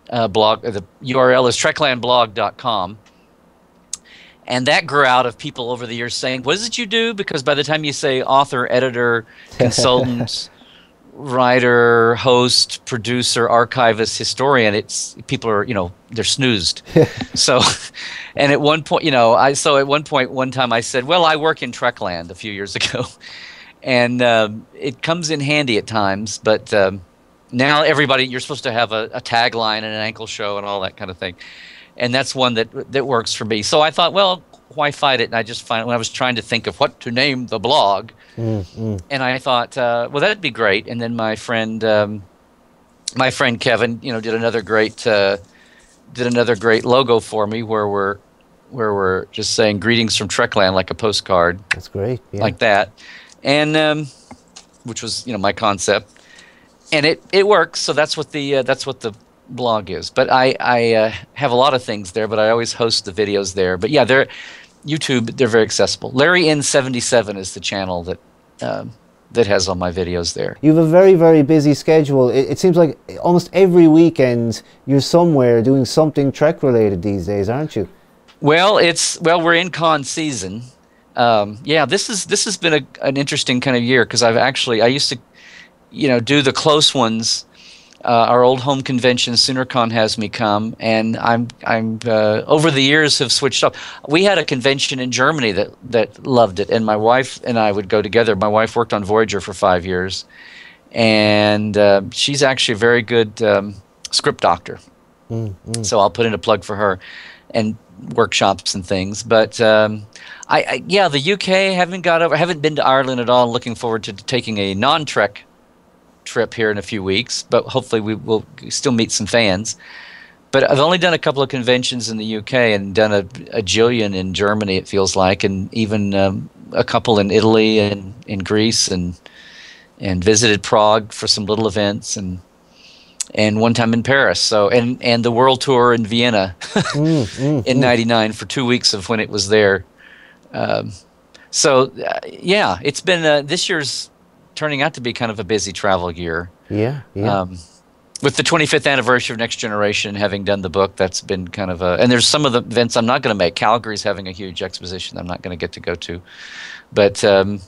Uh, blog. The U R L is trekland blog dot com. And that grew out of people over the years saying, what is it you do? Because by the time you say author, editor, consultant, writer, host, producer, archivist, historian, it's people are, you know, they're snoozed. So, and at one point, you know, I so at one point, one time I said, well, I work in Trekland a few years ago. And um, it comes in handy at times, but um, now everybody, you're supposed to have a, a tagline and an ankle show and all that kind of thing. And that's one that that works for me. So I thought, well, why fight it? And I just find, when I was trying to think of what to name the blog, mm, mm. and I thought, uh, well, that'd be great. And then my friend, um, my friend Kevin, you know, did another great uh, did another great logo for me, where we're where we're just saying greetings from Trekland, like a postcard. That's great, yeah. Like that, and um, which was, you know, my concept, and it it works. So that's what the uh, that's what the blog is. But I, I uh, have a lot of things there, but I always host the videos there. But yeah, they're YouTube, they're very accessible. Larry N seventy-seven is the channel that um, that has all my videos there. You have a very, very busy schedule. It, it seems like almost every weekend you're somewhere doing something Trek related these days, aren't you? Well, it's well, we're in con season. Um, yeah, this is this has been a, an interesting kind of year, because I've actually I used to, you know, do the close ones. Uh, our old home convention, SoonerCon, has me come, and I'm I'm uh, over the years have switched up. We had a convention in Germany that that loved it, and my wife and I would go together. My wife worked on Voyager for five years, and uh, she's actually a very good um, script doctor. Mm, mm. So I'll put in a plug for her, and workshops and things. But um, I, I yeah, the U K haven't got over. Haven't been to Ireland at all. Looking forward to taking a non-Trek trip here in a few weeks, but hopefully we will still meet some fans. But I've only done a couple of conventions in the U K and done a, a jillion in Germany, it feels like, and even um, a couple in Italy and in Greece, and and visited Prague for some little events, and and one time in Paris. So and and the world tour in Vienna mm, mm, in ninety-nine mm. for two weeks of when it was there. Um, so uh, yeah, it's been uh, this year's turning out to be kind of a busy travel year. Yeah, yeah. Um, with the twenty-fifth anniversary of Next Generation, having done the book, that's been kind of a... And there's some of the events I'm not going to make. Calgary's having a huge exposition I'm not going to get to go to. But um,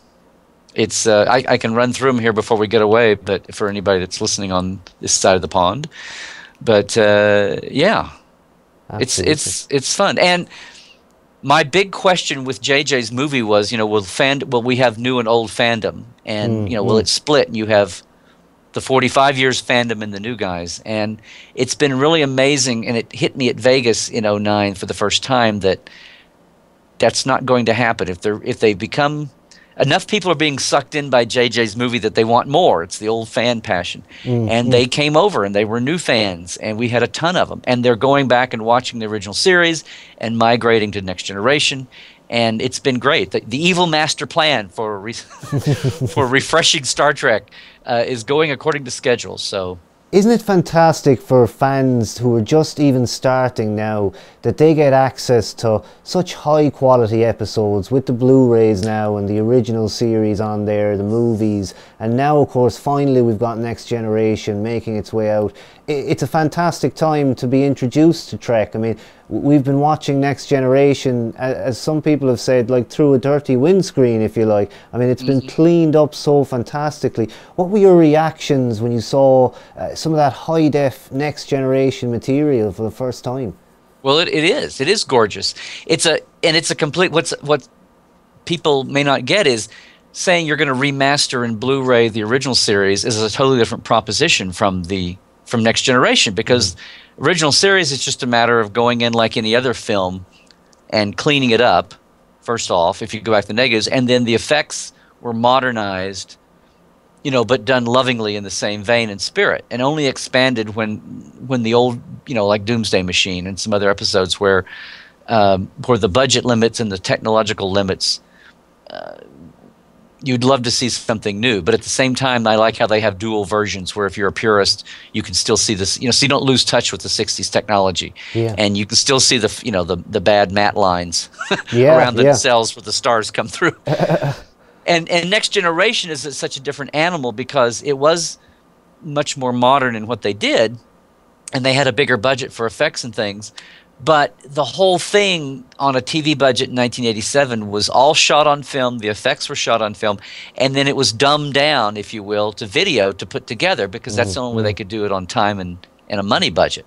it's uh, I, I can run through them here before we get away, but for anybody that's listening on this side of the pond. But, uh, yeah, Absolutely. it's it's it's fun. And my big question with J J's movie was, you know, will fan will we have new and old fandom, and mm, you know, mm. will it split? And you have the forty-five years fandom and the new guys, and it's been really amazing. And it hit me at Vegas in oh nine for the first time that that's not going to happen. If they if they become enough people are being sucked in by J J's movie that they want more. It's the old fan passion. Mm-hmm. And they came over and they were new fans, and we had a ton of them. And they're going back and watching the original series and migrating to Next Generation. And it's been great. The, the evil master plan for re for refreshing Star Trek uh, is going according to schedule. So, isn't it fantastic for fans who are just even starting now that they get access to such high quality episodes with the Blu-rays now and the original series on there, the movies, and now of course finally we've got Next Generation making its way out. It's a fantastic time to be introduced to Trek. I mean, we've been watching Next Generation, as some people have said, like through a dirty windscreen, if you like. I mean, it's been cleaned up so fantastically. What were your reactions when you saw uh, some of that high-def Next Generation material for the first time? Well, it, it is. It is gorgeous. It's a and it's a complete. What's what people may not get is, saying you're going to remaster and Blu-ray the original series is a totally different proposition from the. From Next Generation, because original series is just a matter of going in like any other film and cleaning it up, first off, if you go back to the negatives, and then the effects were modernized, you know, but done lovingly in the same vein and spirit, and only expanded when when the old, you know, like Doomsday Machine and some other episodes where um, where the budget limits and the technological limits. Uh, You'd love to see something new, but at the same time, I like how they have dual versions where if you're a purist, you can still see this, you know, so you don't lose touch with the sixties technology. Yeah. And you can still see the, you know, the, the bad matte lines yeah, around the yeah. cells where the stars come through. and, and Next Generation is such a different animal because it was much more modern in what they did, and they had a bigger budget for effects and things. But the whole thing on a T V budget in nineteen eighty-seven was all shot on film, the effects were shot on film, and then it was dumbed down, if you will, to video to put together because that's mm-hmm. the only way they could do it on time and, and a money budget.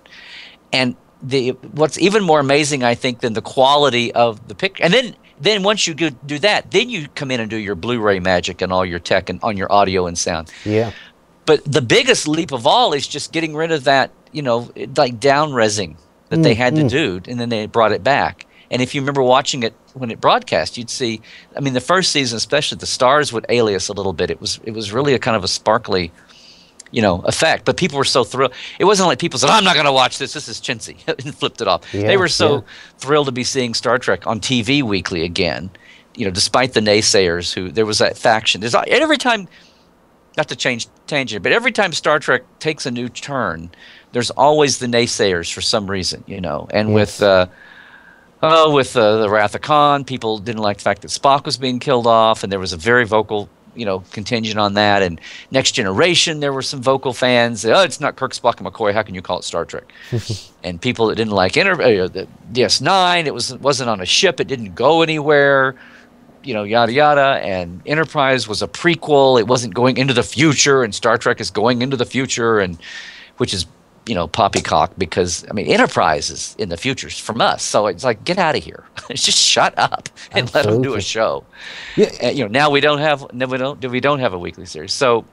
And the, what's even more amazing, I think, than the quality of the picture – and then, then once you do that, then you come in and do your Blu-ray magic and all your tech and on your audio and sound. Yeah. But the biggest leap of all is just getting rid of that, you know, like down-resing that they had to do, and then they brought it back. And if you remember watching it when it broadcast, you'd see, I mean, the first season especially, the stars would alias a little bit. It was it was really a kind of a sparkly, you know, effect. But people were so thrilled. It wasn't like people said, oh, I'm not going to watch this. This is chintzy, and flipped it off. Yeah, they were so yeah. thrilled to be seeing Star Trek on T V weekly again, you know, despite the naysayers who, there was that faction. There's every time, not to change tangent, but every time Star Trek takes a new turn, there's always the naysayers for some reason, you know. And yes. with, uh, oh, with uh, the Wrath of Khan, people didn't like the fact that Spock was being killed off, and there was a very vocal, you know, contingent on that. And Next Generation, there were some vocal fans. Oh, it's not Kirk, Spock, and McCoy. How can you call it Star Trek? And people that didn't like inter uh, the D S nine. It was wasn't on a ship. It didn't go anywhere. You know, yada yada. And Enterprise was a prequel. It wasn't going into the future. And Star Trek is going into the future, and which is you know, poppycock, because, I mean, Enterprise is in the future from us. So it's like, get out of here. Just shut up and Absolutely. Let them do a show. Yeah. And, you know, now we don't have, now we don't, we don't have a weekly series. So,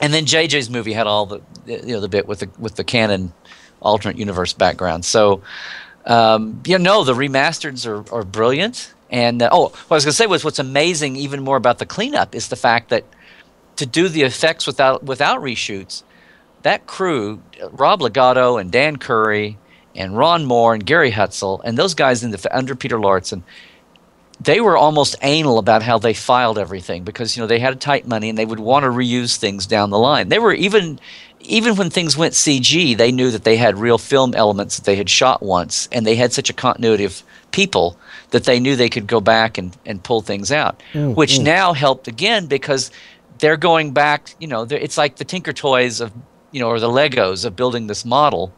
and then J J's movie had all the, you know, the bit with the, with the canon alternate universe background. So, um, you know, the remasters are, are brilliant. And, uh, oh, what I was going to say was what's amazing even more about the cleanup is the fact that to do the effects without, without reshoots, that crew, Rob Legato and Dan Curry and Ron Moore and Gary Hutzel and those guys in the, under Peter Lortzen, they were almost anal about how they filed everything because you know they had tight money and they would want to reuse things down the line. They were even even when things went C G, they knew that they had real film elements that they had shot once, and they had such a continuity of people that they knew they could go back and, and pull things out, mm, which mm. now helped again because they're going back. You know, it's like the Tinker Toys of you know, or the Legos of building this model,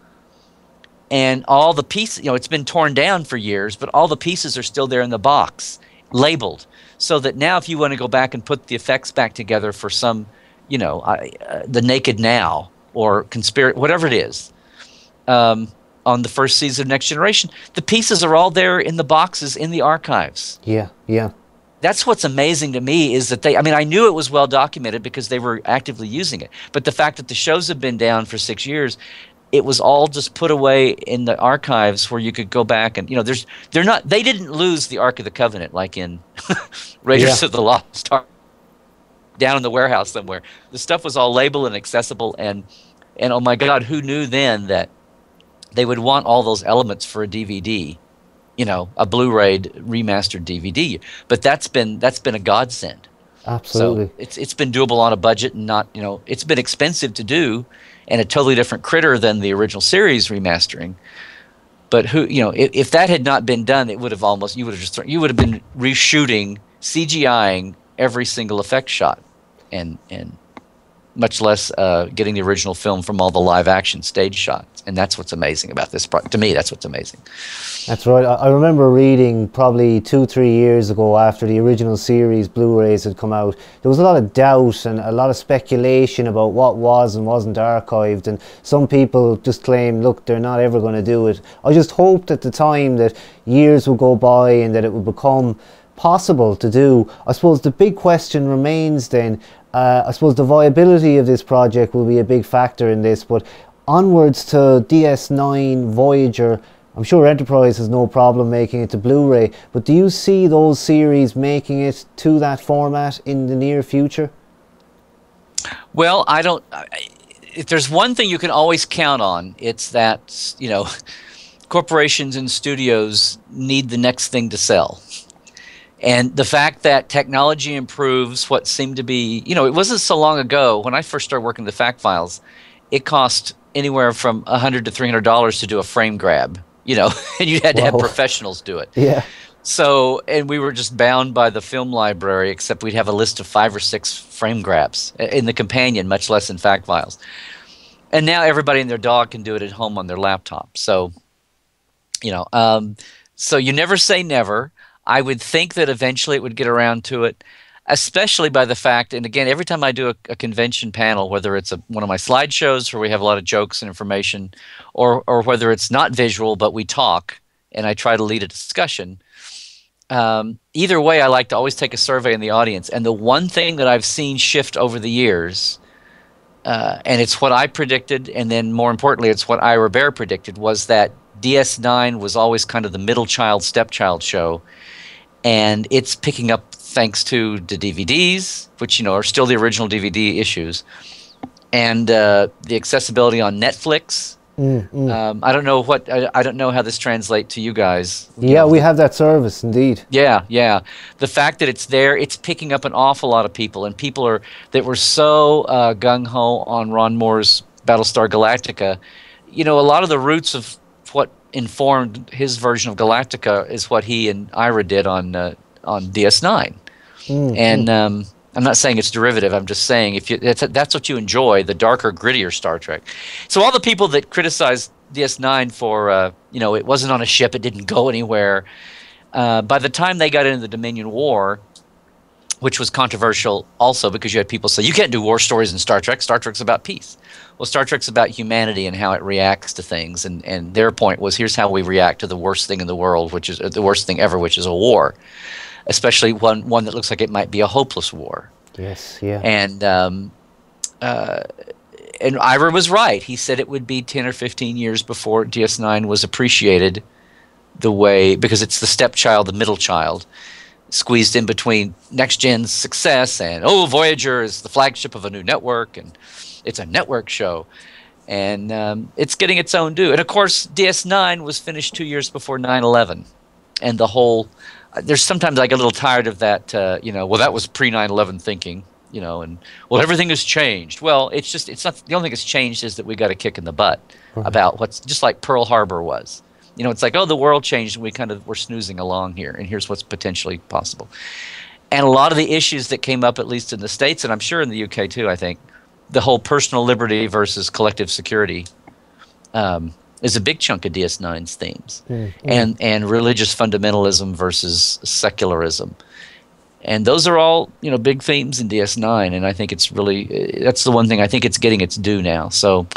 and all the pieces, you know, it's been torn down for years, but all the pieces are still there in the box, labeled, so that now if you want to go back and put the effects back together for some, you know, uh, uh, the Naked Now or conspiracy, whatever it is, um, on the first season of Next Generation, the pieces are all there in the boxes in the archives. Yeah, yeah. That's what's amazing to me is that they – I mean I knew it was well documented because they were actively using it. But the fact that the shows have been down for six years, it was all just put away in the archives where you could go back and, you know, there's they're not they didn't lose the Ark of the Covenant like in Raiders yeah. of the Lost Ark down in the warehouse somewhere. The stuff was all labeled and accessible, and and oh my God, who knew then that they would want all those elements for a D V D, you know, a Blu-ray remastered D V D. But that's been that's been a godsend. Absolutely. So it's it's been doable on a budget, and not, you know, it's been expensive to do and a totally different critter than the original series remastering. But who, you know, if, if that had not been done, it would have almost you would have just thrown, you would have been reshooting, C G I-ing every single effect shot, and and much less uh, getting the original film from all the live action stage shots. And that's what's amazing about this project. To me, that's what's amazing. That's right. I remember reading probably two, three years ago, after the original series Blu-rays had come out, there was a lot of doubt and a lot of speculation about what was and wasn't archived. And some people just claim, look, they're not ever going to do it. I just hoped at the time that years would go by and that it would become possible to do. I suppose the big question remains then, uh, I suppose the viability of this project will be a big factor in this, but onwards to D S nine, Voyager, I'm sure Enterprise has no problem making it to Blu-ray, but do you see those series making it to that format in the near future? Well, I don't, I, if there's one thing you can always count on, it's that, you know, corporations and studios need the next thing to sell. And the fact that technology improves what seemed to be, you know, it wasn't so long ago when I first started working the fact files, it cost anywhere from a hundred to three hundred dollars to do a frame grab, you know, and you had to Whoa. have professionals do it. Yeah. So, and we were just bound by the film library, except we'd have a list of five or six frame grabs in the companion, much less in fact files. And now everybody and their dog can do it at home on their laptop. So, you know, um, so you never say never. I would think that eventually it would get around to it, especially by the fact, and again, every time I do a, a convention panel, whether it's a, one of my slideshows where we have a lot of jokes and information, or, or whether it's not visual but we talk and I try to lead a discussion, um, either way I like to always take a survey in the audience. And the one thing that I've seen shift over the years, uh, and it's what I predicted, and then more importantly it's what Ira Bear predicted, was that D S nine was always kind of the middle child, stepchild show, and it's picking up thanks to the D V Ds, which, you know, are still the original D V D issues, and uh, the accessibility on Netflix. Mm, mm. Um, I don't know what I, I don't know how this translates to you guys. Yeah, you know, we have that service indeed. Yeah, yeah. The fact that it's there, it's picking up an awful lot of people, and people are that were so uh, gung ho on Ron Moore's Battlestar Galactica. You know, a lot of the roots of what informed his version of Galactica is what he and Ira did on uh, on D S nine. Mm-hmm. And um, I'm not saying it's derivative. I'm just saying if you, that's, that's what you enjoy, the darker, grittier Star Trek. So all the people that criticized D S nine for, uh, you know, it wasn't on a ship, it didn't go anywhere, uh, by the time they got into the Dominion War, which was controversial also because you had people say, you can't do war stories in Star Trek. Star Trek's about peace. Well, Star Trek's about humanity and how it reacts to things. And, and their point was, here's how we react to the worst thing in the world, which is uh, the worst thing ever, which is a war, especially one, one that looks like it might be a hopeless war. Yes, yeah. And, um, uh, and Ira was right. He said it would be ten or fifteen years before D S nine was appreciated the way, because it's the stepchild, the middle child, squeezed in between Next Gen's success and, oh, Voyager is the flagship of a new network, and it's a network show. And um, it's getting its own due. And, of course, D S nine was finished two years before nine eleven. And the whole uh, – there's sometimes I get a little tired of that, uh, you know, well, that was pre nine eleven thinking, you know, and, well, everything has changed. Well, it's just – it's not – the only thing that's changed is that we got a kick in the butt mm-hmm. about what's – just like Pearl Harbor was. You know, it's like, oh, the world changed, and we kind of were snoozing along here, and here's what's potentially possible. And a lot of the issues that came up, at least in the States, and I'm sure in the U K too, I think, the whole personal liberty versus collective security um, is a big chunk of D S nine's themes, mm-hmm. and, and religious fundamentalism versus secularism. And those are all, you know, big themes in D S nine, and I think it's really – that's the one thing I think it's getting its due now. So –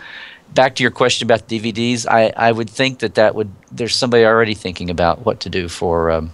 back to your question about D V Ds, I, I would think that that would there's somebody already thinking about what to do for um,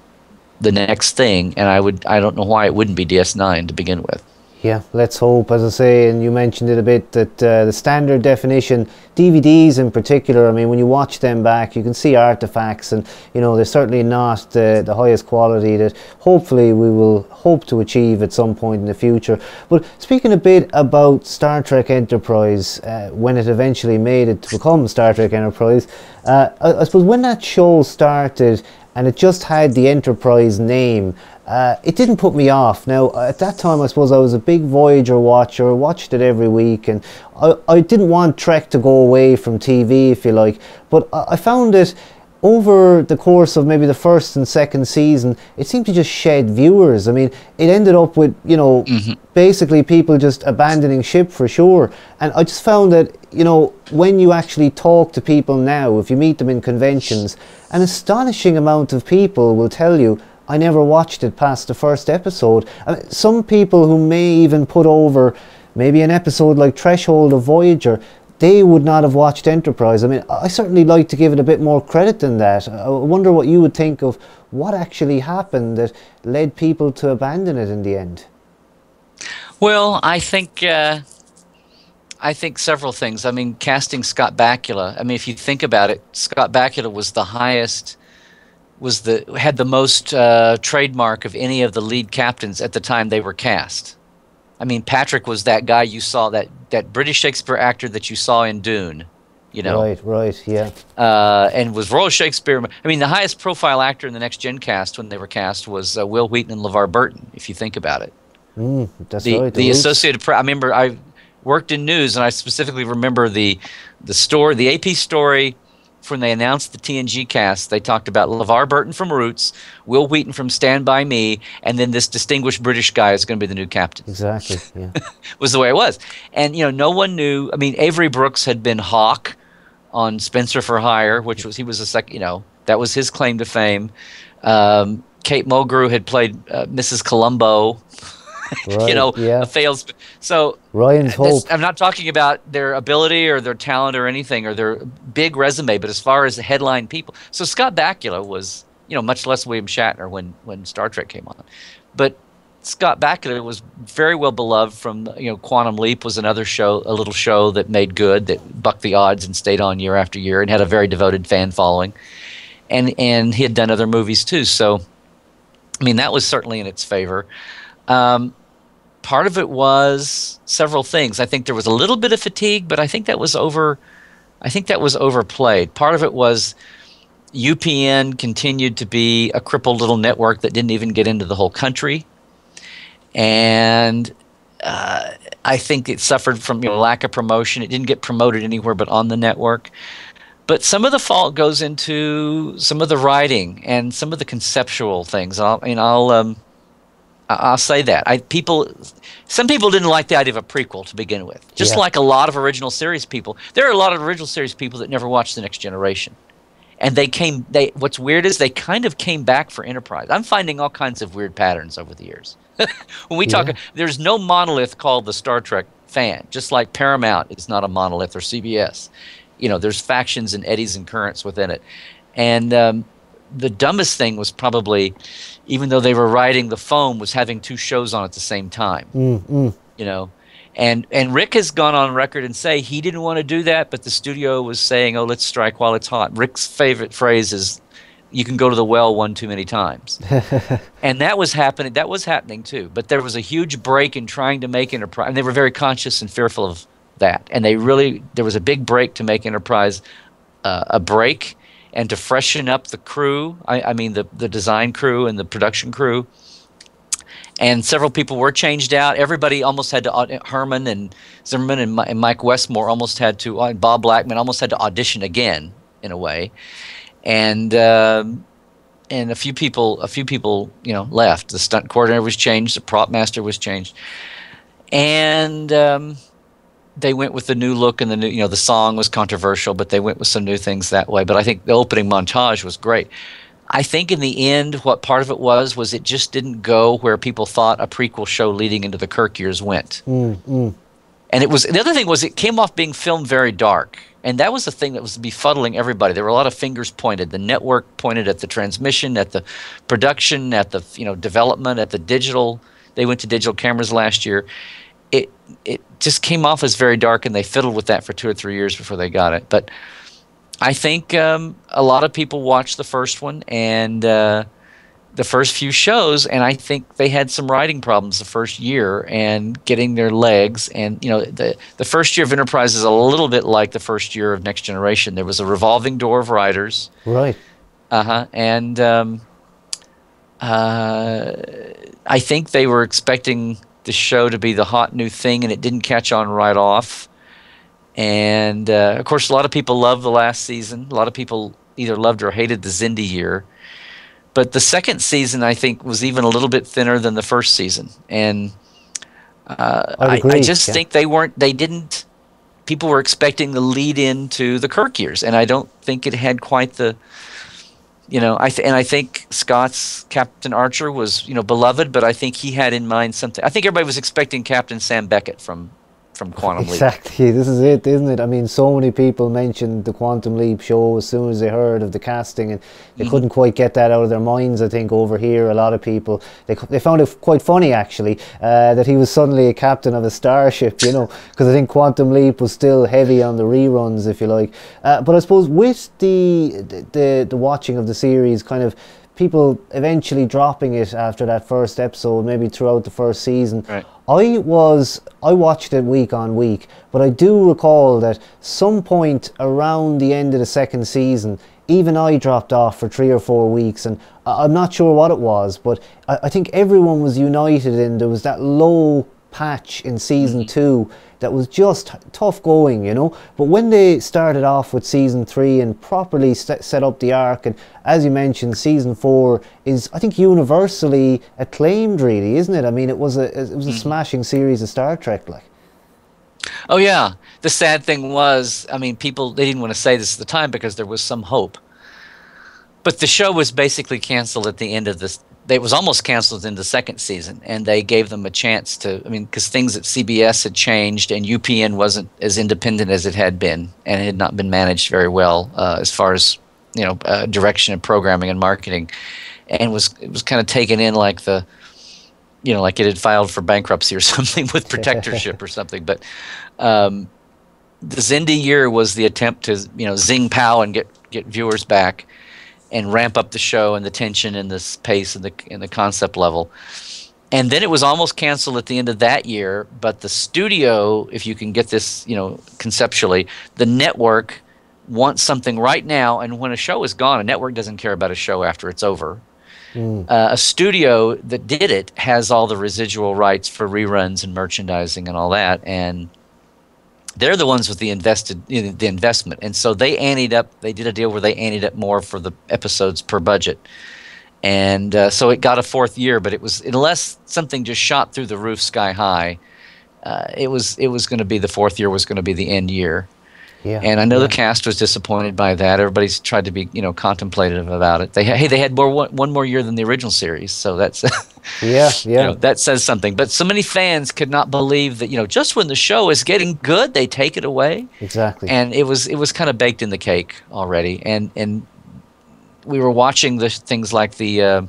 the next thing, and I would I don't know why it wouldn't be D S nine to begin with. Yeah, let's hope, as I say, and you mentioned it a bit, that uh, the standard definition, D V Ds in particular, I mean, when you watch them back, you can see artifacts, and, you know, they're certainly not the, the highest quality that hopefully we will hope to achieve at some point in the future. But speaking a bit about Star Trek Enterprise, uh, when it eventually made it to become Star Trek Enterprise, uh, I, I suppose when that show started, and it just had the Enterprise name, uh, it didn't put me off. Now, at that time, I suppose I was a big Voyager watcher, watched it every week, and I, I didn't want Trek to go away from T V, if you like, but I, I found it, over the course of maybe the first and second season, it seemed to just shed viewers. I mean, it ended up with, you know, mm-hmm. basically people just abandoning ship for sure. And I just found that, you know, when you actually talk to people now, if you meet them in conventions, an astonishing amount of people will tell you, I never watched it past the first episode. I mean, some people who may even put over maybe an episode like Threshold of Voyager, they would not have watched Enterprise. I mean, I certainly like to give it a bit more credit than that. I wonder what you would think of what actually happened that led people to abandon it in the end. Well, I think uh, I think several things. I mean, casting Scott Bakula. I mean, if you think about it, Scott Bakula was the highest, was the had the most uh, trademark of any of the lead captains at the time they were cast. I mean, Patrick was that guy you saw, that, that British Shakespeare actor that you saw in Dune, you know. Right, right, yeah. Uh, and was Royal Shakespeare. I mean, the highest profile actor in the Next Gen cast when they were cast was uh, Will Wheaton and LeVar Burton, if you think about it. Mm, that's the, right. The, the Associated Press. I remember I worked in news, and I specifically remember the, the, story, the A P story when they announced the T N G cast. They talked about LeVar Burton from Roots, Will Wheaton from Stand By Me, and then this distinguished British guy is going to be the new captain. Exactly, yeah. Was the way it was. And, you know, no one knew. I mean, Avery Brooks had been Hawk on Spencer for Hire, which was, he was a second, you know, that was his claim to fame. Um, Kate Mulgrew had played uh, Missus Columbo. Right, you know, yeah. a fails. So Ryan's Hope. I'm not talking about their ability or their talent or anything or their big resume, but as far as the headline people. So Scott Bakula was, you know, much less William Shatner when, when Star Trek came on. But Scott Bakula was very well beloved from, you know, Quantum Leap was another show, a little show that made good, that bucked the odds and stayed on year after year and had a very devoted fan following. And, and he had done other movies too. So, I mean, that was certainly in its favor. Um, Part of it was several things. I think there was a little bit of fatigue, but I think that was over. I think that was overplayed. Part of it was U P N continued to be a crippled little network that didn't even get into the whole country, and uh, I think it suffered from, you know, lack of promotion. It didn't get promoted anywhere but on the network. But some of the fault goes into some of the writing and some of the conceptual things. I'll, and I'll. Um, I'll say that. I, people, some people didn't like the idea of a prequel to begin with, just yeah. like a lot of original series people. There are a lot of original series people that never watched The Next Generation. And they came – they. What's weird is they kind of came back for Enterprise. I'm finding all kinds of weird patterns over the years. When we talk yeah. – there's no monolith called the Star Trek fan, just like Paramount is not a monolith or C B S. You know, there's factions and eddies and currents within it. And um, the dumbest thing was probably – even though they were writing the Foam, was having two shows on at the same time, mm, mm. you know. And and Rick has gone on record and say he didn't want to do that, but the studio was saying, "Oh, let's strike while it's hot." Rick's favorite phrase is, "You can go to the well one too many times," and that was happening. That was happening too. But there was a huge break in trying to make Enterprise, and they were very conscious and fearful of that. And they really there was a big break to make Enterprise uh, a break. And to freshen up the crew, I, I mean the, the design crew and the production crew. And several people were changed out. Everybody almost had to – Herman and Zimmerman and, and Mike Westmore almost had to – and Bob Blackman almost had to audition again in a way. And um, and a few people, a few people, you know, left. The stunt coordinator was changed. The prop master was changed. And um, – they went with the new look and the new, you know, the song was controversial, but they went with some new things that way. But I think the opening montage was great. I think in the end, what part of it was, was it just didn't go where people thought a prequel show leading into the Kirk years went. Mm, mm. And it was, the other thing was it came off being filmed very dark. And that was the thing that was befuddling everybody. There were a lot of fingers pointed. The network pointed at the transmission, at the production, at the, you know, development, at the digital They went to digital cameras last year. It it just came off as very dark, and they fiddled with that for two or three years before they got it. But I think um, a lot of people watched the first one and uh, the first few shows, and I think they had some writing problems the first year and getting their legs. And you know, the the first year of Enterprise is a little bit like the first year of Next Generation. There was a revolving door of writers, right? Uh huh. And um, uh, I think they were expecting the show to be the hot new thing, and it didn't catch on right off. And uh, of course, a lot of people loved the last season. A lot of people either loved or hated the Xindi year. But the second season, I think, was even a little bit thinner than the first season, and uh, I, agree, I, I just yeah. think they weren't. They didn't. People were expecting the lead in to the Kirk years, and I don't think it had quite the. You know, I th and I think Scott's Captain Archer was, you know, beloved, but I think he had in mind something. I think everybody was expecting Captain Sam Beckett from, from Quantum Leap. Exactly, this is it, isn't it? I mean, so many people mentioned the Quantum Leap show as soon as they heard of the casting, and they mm-hmm. couldn't quite get that out of their minds. I think over here, a lot of people they they found it quite funny actually uh, that he was suddenly a captain of a starship, you know, because I think Quantum Leap was still heavy on the reruns, if you like. Uh, but I suppose with the the the watching of the series, kind of people eventually dropping it after that first episode, maybe throughout the first season. Right. I was, I watched it week on week, but I do recall that some point around the end of the second season, even I dropped off for three or four weeks, and I, I'm not sure what it was, but I, I think everyone was united in there was that low patch in season two that was just tough going, you know. But when they started off with season three and properly set, set up the arc, and as you mentioned, season four is, I think, universally acclaimed, really, isn't it? I mean, it was a it was a mm. smashing series of Star Trek, like. Oh yeah, the sad thing was, I mean, people they didn't want to say this at the time because there was some hope, but the show was basically canceled at the end of this. It was almost canceled in the second season, and they gave them a chance to. I mean, because things at C B S had changed, and U P N wasn't as independent as it had been, and it had not been managed very well uh, as far as you know uh, direction and programming and marketing, and was it was kind of taken in like the, you know, like it had filed for bankruptcy or something with protectorship or something. But um, the Xindi year was the attempt to you know zing pow and get get viewers back. And ramp up the show and the tension and the pace and the and the concept level, and then it was almost canceled at the end of that year. But the studio, if you can get this, you know, conceptually, the network wants something right now. And when a show is gone, a network doesn't care about a show after it's over. Mm. Uh, a studio that did it has all the residual rights for reruns and merchandising and all that, and they're the ones with the invested you know, the investment, and so they anteed up. They did a deal where they anteed up more for the episodes per budget, and uh, so it got a fourth year. But it was unless something just shot through the roof sky high, uh, it was it was going to be the fourth year was going to be the end year. Yeah, and I know yeah. the cast was disappointed by that. Everybody's tried to be you know contemplative about it. They hey they had more one, one more year than the original series, so that's yeah yeah you know, that says something. But so many fans could not believe that you know just when the show is getting good, they take it away. Exactly, and it was it was kind of baked in the cake already. And and we were watching the things like the uh,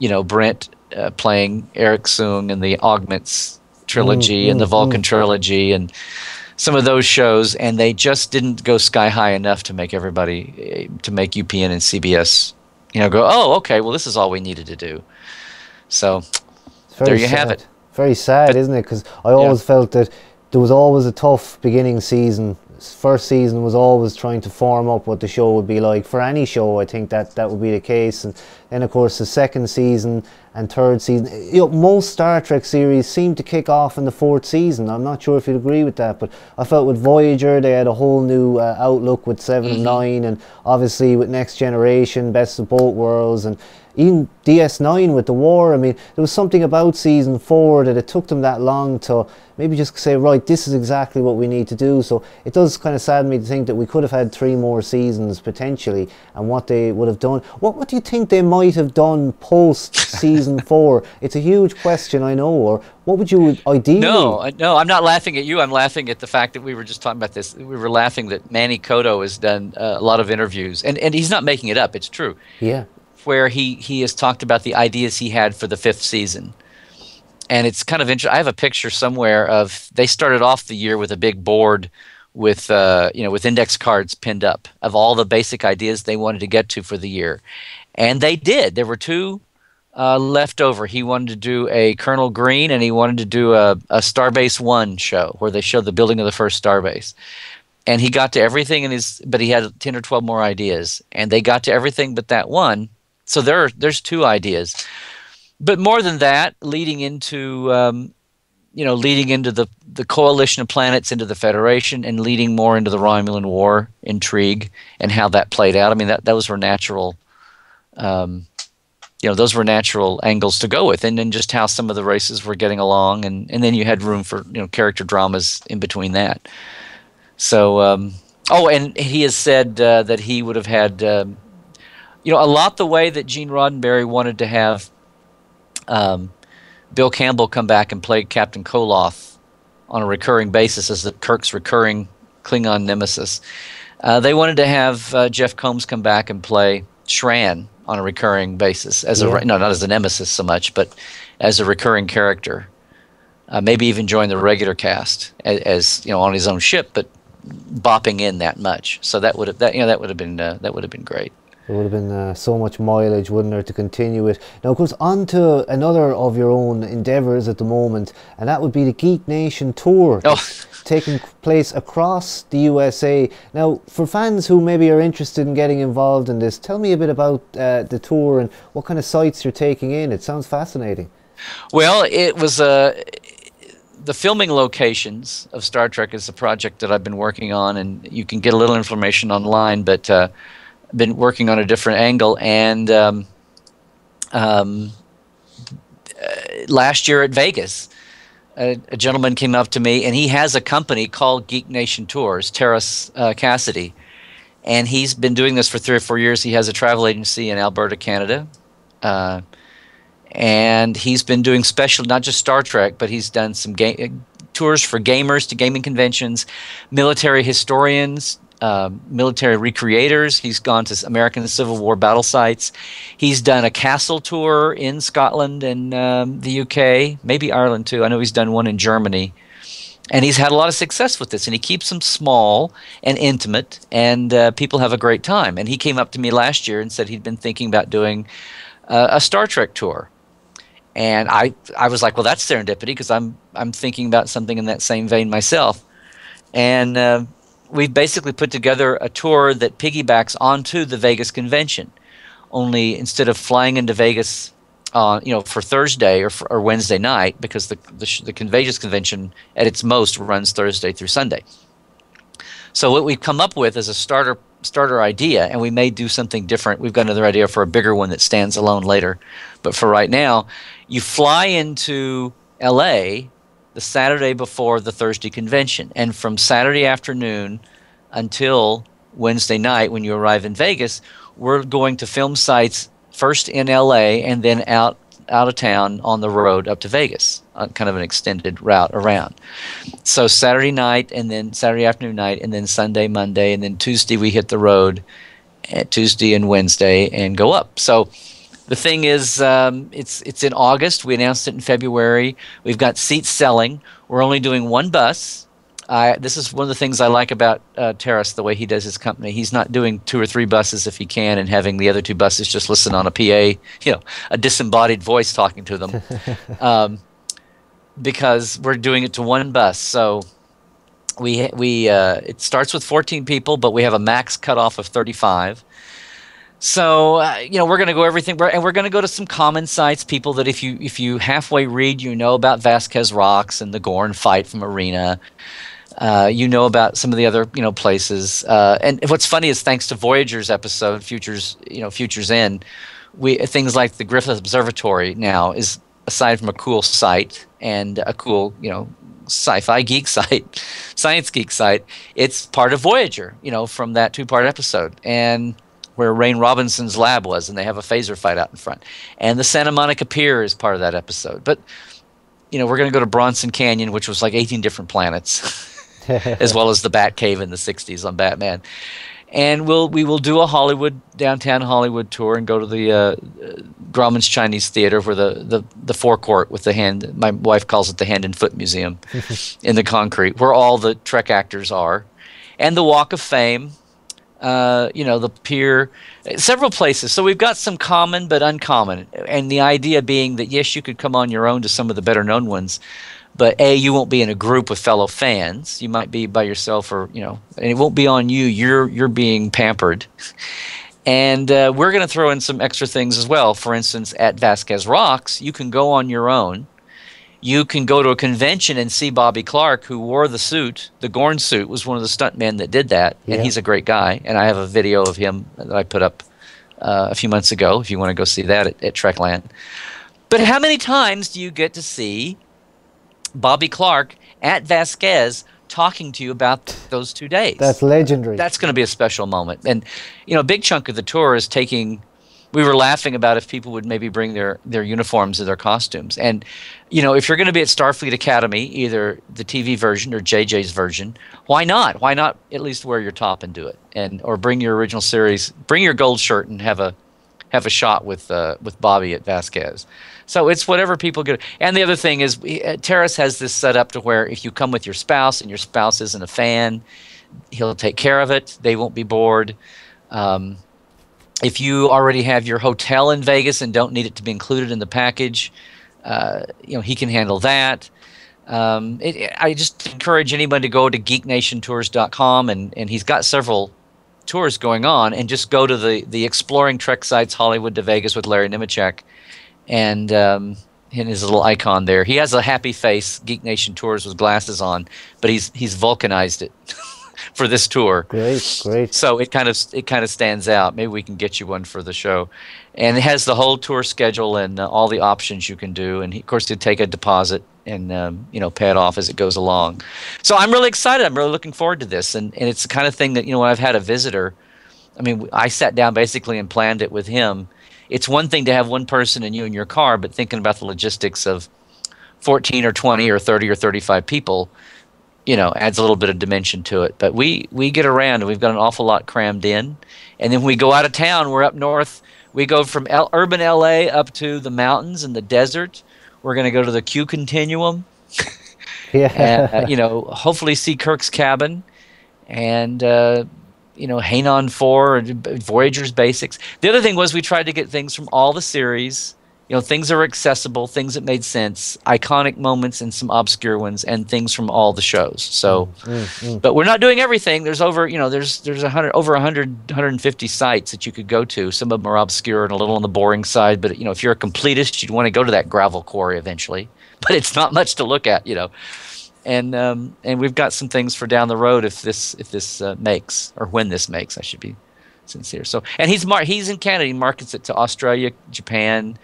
you know Brent uh, playing Eric Soong and the Augments trilogy mm, and mm, the Vulcan mm. trilogy and. Some of those shows, and they just didn't go sky high enough to make everybody, to make U P N and C B S, you know, go, oh, okay, well, this is all we needed to do. So there you have it. Very sad, but, isn't it? Because I always yeah. felt that there was always a tough beginning season. First season was always trying to form up what the show would be like. For any show, I think that that would be the case. And then, of course, the second season and third season, you know, most Star Trek series seem to kick off in the fourth season. I'm not sure if you'd agree with that, but I felt with Voyager, they had a whole new uh, outlook with seven mm-hmm. and nine, and obviously with Next Generation, Best of Both Worlds, and even D S nine with the war. I mean, there was something about season four that it took them that long to maybe just say, right, this is exactly what we need to do. So it does kind of sadden me to think that we could have had three more seasons potentially, and what they would have done. What, what do you think they might have done post season four? It's a huge question, I know. Or what would you ideally? No, no, I'm not laughing at you. I'm laughing at the fact that we were just talking about this. We were laughing that Manny Coto has done uh, a lot of interviews, and and he's not making it up. It's true. Yeah. Where he, he has talked about the ideas he had for the fifth season. And it's kind of interesting. I have a picture somewhere of they started off the year with a big board with uh, you know, with index cards pinned up of all the basic ideas they wanted to get to for the year, and they did. There were two uh, left over. He wanted to do a Colonel Green, and he wanted to do a, a Starbase One show where they showed the building of the first Starbase. And he got to everything in his, but he had ten or twelve more ideas, and they got to everything but that one. So there, are, there's two ideas, but more than that, leading into, um, you know, leading into the the coalition of planets, into the Federation, and leading more into the Romulan War intrigue and how that played out. I mean, that those were natural, um, you know, those were natural angles to go with, and then just how some of the races were getting along, and and then you had room for you know character dramas in between that. So, um, oh, and he has said uh, that he would have had, um, you know, a lot the way that Gene Roddenberry wanted to have um, Bill Campbell come back and play Captain Koloth on a recurring basis as the Kirk's recurring Klingon nemesis. Uh, they wanted to have uh, Jeff Combs come back and play Shran on a recurring basis as yeah. a no, not as a nemesis so much, but as a recurring character. Uh, maybe even join the regular cast as, as you know on his own ship, but bopping in that much, so that would have that you know that would have been uh, that would have been great. There would have been uh, so much mileage, wouldn't there, to continue it. Now, of course, on to another of your own endeavours at the moment, and that would be the Geek Nation Tour oh. taking place across the U S A. Now, for fans who maybe are interested in getting involved in this, tell me a bit about uh, the tour and what kind of sites you're taking in. It sounds fascinating. Well, it was a. Uh, The filming locations of Star Trek is a project that I've been working on, and you can get a little information online, but uh, been working on a different angle. And um, um, uh, last year at Vegas, a, a gentleman came up to me, and he has a company called Geek Nation Tours, Terrace uh, Cassidy. And he's been doing this for three or four years. He has a travel agency in Alberta, Canada. Uh, And he's been doing special, not just Star Trek, but he's done some game, tours for gamers to gaming conventions, military historians, uh, military recreators. He's gone to American Civil War battle sites. He's done a castle tour in Scotland and um, the U K, maybe Ireland too. I know he's done one in Germany. And he's had a lot of success with this, and he keeps them small and intimate, and uh, people have a great time. And he came up to me last year and said he'd been thinking about doing uh, a Star Trek tour. And I, I was like, well, that's serendipity because I'm, I'm thinking about something in that same vein myself. And uh, we've basically put together a tour that piggybacks onto the Vegas convention. Only instead of flying into Vegas, uh, you know, for Thursday or, for, or Wednesday night, because the the, the Con Vegas convention at its most runs Thursday through Sunday. So what we've come up with is a starter starter idea, and we may do something different. We've got another idea for a bigger one that stands alone later. But for right now, you fly into L A the Saturday before the Thursday convention, and from Saturday afternoon until Wednesday night when you arrive in Vegas, we're going to film sites first in L A and then out out of town on the road up to Vegas, on kind of an extended route around. So Saturday night, and then Saturday afternoon night, and then Sunday, Monday, and then Tuesday we hit the road, uh, Tuesday and Wednesday, and go up. So the thing is, um, it's, it's in August. We announced it in February. We've got seats selling. We're only doing one bus. I, this is one of the things I like about uh, Terrace, the way he does his company. He's not doing two or three buses if he can, and having the other two buses just listen on a P A, you know, a disembodied voice talking to them, um, because we're doing it to one bus. So we we uh, it starts with fourteen people, but we have a max cutoff of thirty-five. So uh, you know, we're going to go everything, we're, and we're going to go to some common sites. People that if you if you halfway read, you know about Vasquez Rocks and the Gorn fight from Arena. Uh, you know about some of the other you know places, uh, and what's funny is thanks to Voyager's episode, Futures you know Futures End, we things like the Griffith Observatory now is, aside from a cool site and a cool you know sci-fi geek site, science geek site, it's part of Voyager you know from that two-part episode, and where Rain Robinson's lab was, and they have a phaser fight out in front, and the Santa Monica Pier is part of that episode, but you know we're going to go to Bronson Canyon, which was like eighteen different planets. As well as the Batcave in the sixties on Batman. and we'll we will do a Hollywood downtown Hollywood tour and go to the uh, Grauman's Chinese Theater for the, the the forecourt with the hand. My wife calls it the hand and foot museum in the concrete, where all the Trek actors are, and the Walk of Fame. Uh, you know, the pier, several places. So we've got some common but uncommon, and the idea being that yes, you could come on your own to some of the better known ones, but A, you won't be in a group with fellow fans. You might be by yourself, or you know, and it won't be on you. You're you're being pampered, and uh, we're going to throw in some extra things as well. For instance, at Vasquez Rocks, you can go on your own. You can go to a convention and see Bobby Clark, who wore the suit. The Gorn suit was one of the stuntmen that did that, and yeah. he's a great guy. And I have a video of him that I put up uh, a few months ago, if you want to go see that at, at Trekland. But how many times do you get to see Bobby Clark at Vasquez talking to you about those two days? That's legendary. That's going to be a special moment. And, you know, a big chunk of the tour is taking – we were laughing about if people would maybe bring their, their uniforms or their costumes. And, you know, if you're going to be at Starfleet Academy, either the T V version or J J's version, why not? Why not at least wear your top and do it? And or bring your original series, bring your gold shirt and have a have a shot with uh, with Bobby at Vasquez. So it's whatever people get. And the other thing is, we, uh, Terrace has this set up to where if you come with your spouse and your spouse isn't a fan, he'll take care of it. They won't be bored. Um If you already have your hotel in Vegas and don't need it to be included in the package, uh, you know, he can handle that. Um, it, it, I just encourage anyone to go to geek nation tours dot com, and, and he's got several tours going on, and just go to the, the Exploring Trek Sites Hollywood to Vegas with Larry Nemeczek and, um, and his little icon there. He has a happy face, Geek Nation Tours, with glasses on, but he's, he's vulcanized it. For this tour. Great, great. So it kind of it kind of stands out. Maybe we can get you one for the show. And it has the whole tour schedule and uh, all the options you can do. And he, of course, you take a deposit and um, you know, pay it off as it goes along. So I'm really excited. I'm really looking forward to this. And and it's the kind of thing that, you know, when I've had a visitor, I mean, I sat down basically and planned it with him. It's one thing to have one person and you in your car, but thinking about the logistics of fourteen or twenty or thirty or thirty-five people, you know, adds a little bit of dimension to it. But we, we get around, and we've got an awful lot crammed in. And then when we go out of town, we're up north. We go from L urban L A up to the mountains and the desert. We're going to go to the Q Continuum. Yeah. And, uh, you know, hopefully see Kirk's Cabin and, uh, you know, Hainan four and Voyager's Basics. The other thing was we tried to get things from all the series. You know, things that are accessible, things that made sense, iconic moments and some obscure ones, and things from all the shows. So, mm, mm, mm. But we're not doing everything. There's over, you know, there's there's a hundred, over one hundred, one hundred fifty sites that you could go to. Some of them are obscure and a little on the boring side. But, you know, if you're a completist, you'd want to go to that gravel quarry eventually. But it's not much to look at, you know. And um, and we've got some things for down the road if this if this uh, makes, or when this makes, I should be sincere. So, and he's mar he's in Canada. He markets it to Australia, Japan,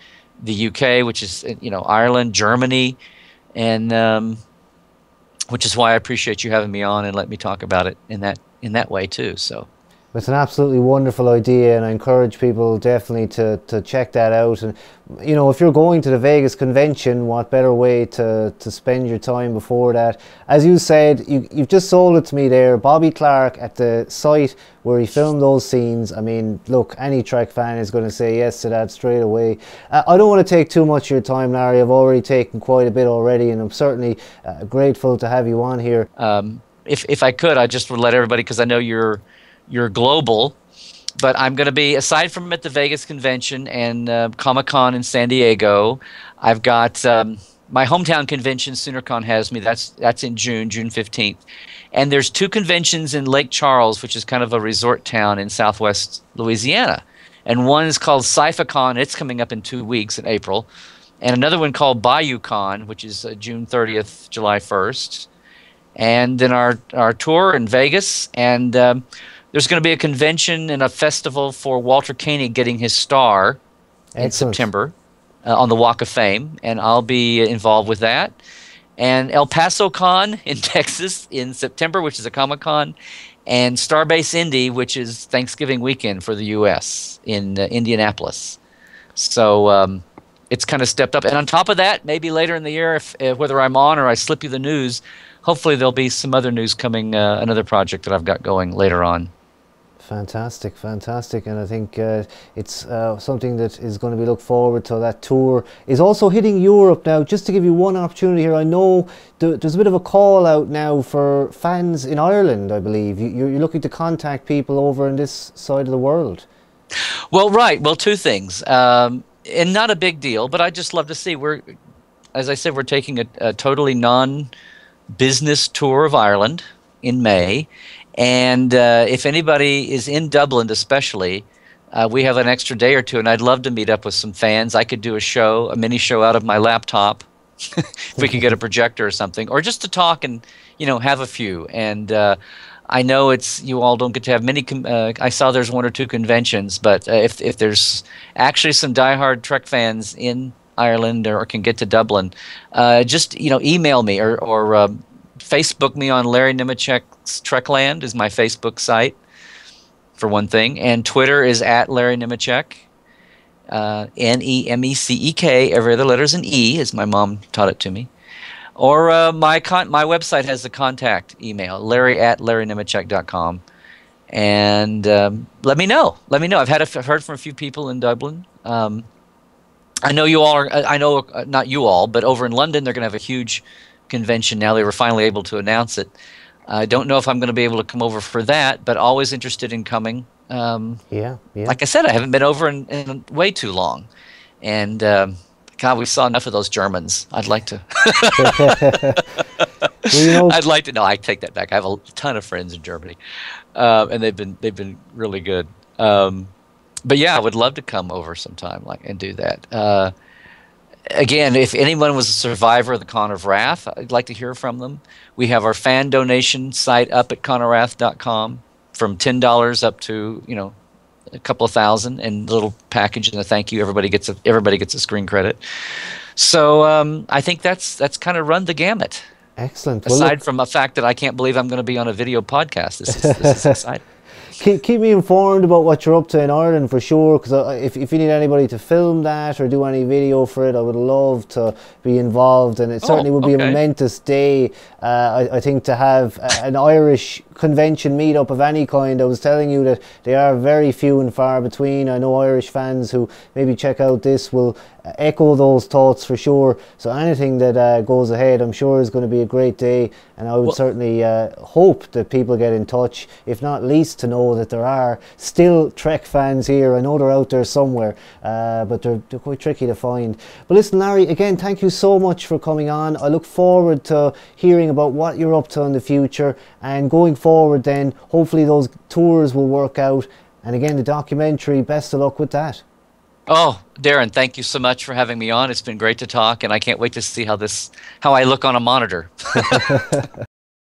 the U K, which is, you know, Ireland, Germany, and um, which is why I appreciate you having me on and let me talk about it in that in that way too. So it's an absolutely wonderful idea, and I encourage people definitely to to check that out. And you know, if you're going to the Vegas convention, what better way to to spend your time before that? As you said, you you've just sold it to me there. Bobby Clark at the site where he filmed those scenes. I mean, look, any Trek fan is going to say yes to that straight away. Uh, I don't want to take too much of your time, Larry. I've already taken quite a bit already, and I'm certainly uh, grateful to have you on here. Um, if if I could, I just would let everybody, because I know you're you're global, but I'm going to be, aside from at the Vegas convention and uh, Comic-Con in San Diego, I've got um, my hometown convention, SoonerCon, has me. That's that's in June, June fifteenth. And there's two conventions in Lake Charles, which is kind of a resort town in southwest Louisiana. And one is called SciFiCon. It's coming up in two weeks in April. And another one called BayouCon, which is uh, June thirtieth, July first. And then our, our tour in Vegas. And um, there's going to be a convention and a festival for Walter Koenig getting his star in Excellent. September uh, on the Walk of Fame. And I'll be involved with that. And El Paso Con in Texas in September, which is a Comic-Con, and Starbase Indy, which is Thanksgiving weekend for the U S in uh, Indianapolis. So um, it's kind of stepped up. And on top of that, maybe later in the year, if, uh, whether I'm on or I slip you the news, hopefully there'll be some other news coming, uh, another project that I've got going later on. Fantastic, fantastic, and I think uh, it's uh, something that is going to be looked forward to. That tour is also hitting Europe now. Just to give you one opportunity here, I know th there's a bit of a call out now for fans in Ireland, I believe. You, you're looking to contact people over in this side of the world. Well, right. Well, two things, um, and not a big deal, but I just love to see. We're, as I said, we're taking a, a totally non-business tour of Ireland in May. And uh, if anybody is in Dublin especially, uh, we have an extra day or two, and I'd love to meet up with some fans. I could do a show, a mini show out of my laptop if we could get a projector or something, or just to talk and, you know, have a few. And uh, I know it's you all don't get to have many uh, – I saw there's one or two conventions, but uh, if, if there's actually some diehard Trek fans in Ireland or can get to Dublin, uh, just, you know, email me or, or – uh, Facebook me on Larry Nemeczek's Trekland is my Facebook site, for one thing. And Twitter is at Larry Nemeczek, uh, N E M E C E K. Every other letter is an E, as my mom taught it to me. Or uh, my con my website has the contact email, Larry at Larry Nemeczek dot com. And um, let me know. Let me know. I've had a f heard from a few people in Dublin. Um, I know you all are, I know, uh, not you all, but over in London they're going to have a huge convention now. They were finally able to announce it. I uh, don't know if I'm going to be able to come over for that, but always interested in coming. Um, yeah, yeah. Like I said, I haven't been over in, in way too long. And um, God, we saw enough of those Germans. I'd like to. well, you know, I'd like to. No, I take that back. I have a ton of friends in Germany, uh, and they've been they've been really good. Um, but yeah, I would love to come over sometime, like, and do that. Uh, Again, if anyone was a survivor of the Con of Wrath, I'd like to hear from them. We have our fan donation site up at con of wrath dot com, from ten dollars up to, you know, a couple of thousand, and a little package and a thank you. Everybody gets a everybody gets a screen credit. So um, I think that's that's kind of run the gamut. Excellent. Aside well, from the fact that I can't believe I'm going to be on a video podcast, this is, this is exciting. Keep, keep me informed about what you're up to in Ireland, for sure, because if, if you need anybody to film that or do any video for it, I would love to be involved, and it certainly oh, would be okay. a momentous day, uh, I, I think, to have a, an Irish convention meetup of any kind. I was telling you that they are very few and far between. I know Irish fans who maybe check out this will echo those thoughts, for sure. So anything that uh, goes ahead, I'm sure, is going to be a great day, and I would well, certainly uh, hope that people get in touch, if not least to know that there are still Trek fans here. I know they're out there somewhere, uh, but they're, they're quite tricky to find. But listen, Larry, again, thank you so much for coming on. I look forward to hearing about what you're up to in the future, and going forward then, hopefully those tours will work out. And again, the documentary, best of luck with that. Oh, Darren, thank you so much for having me on. It's been great to talk, and I can't wait to see how this, how I look on a monitor.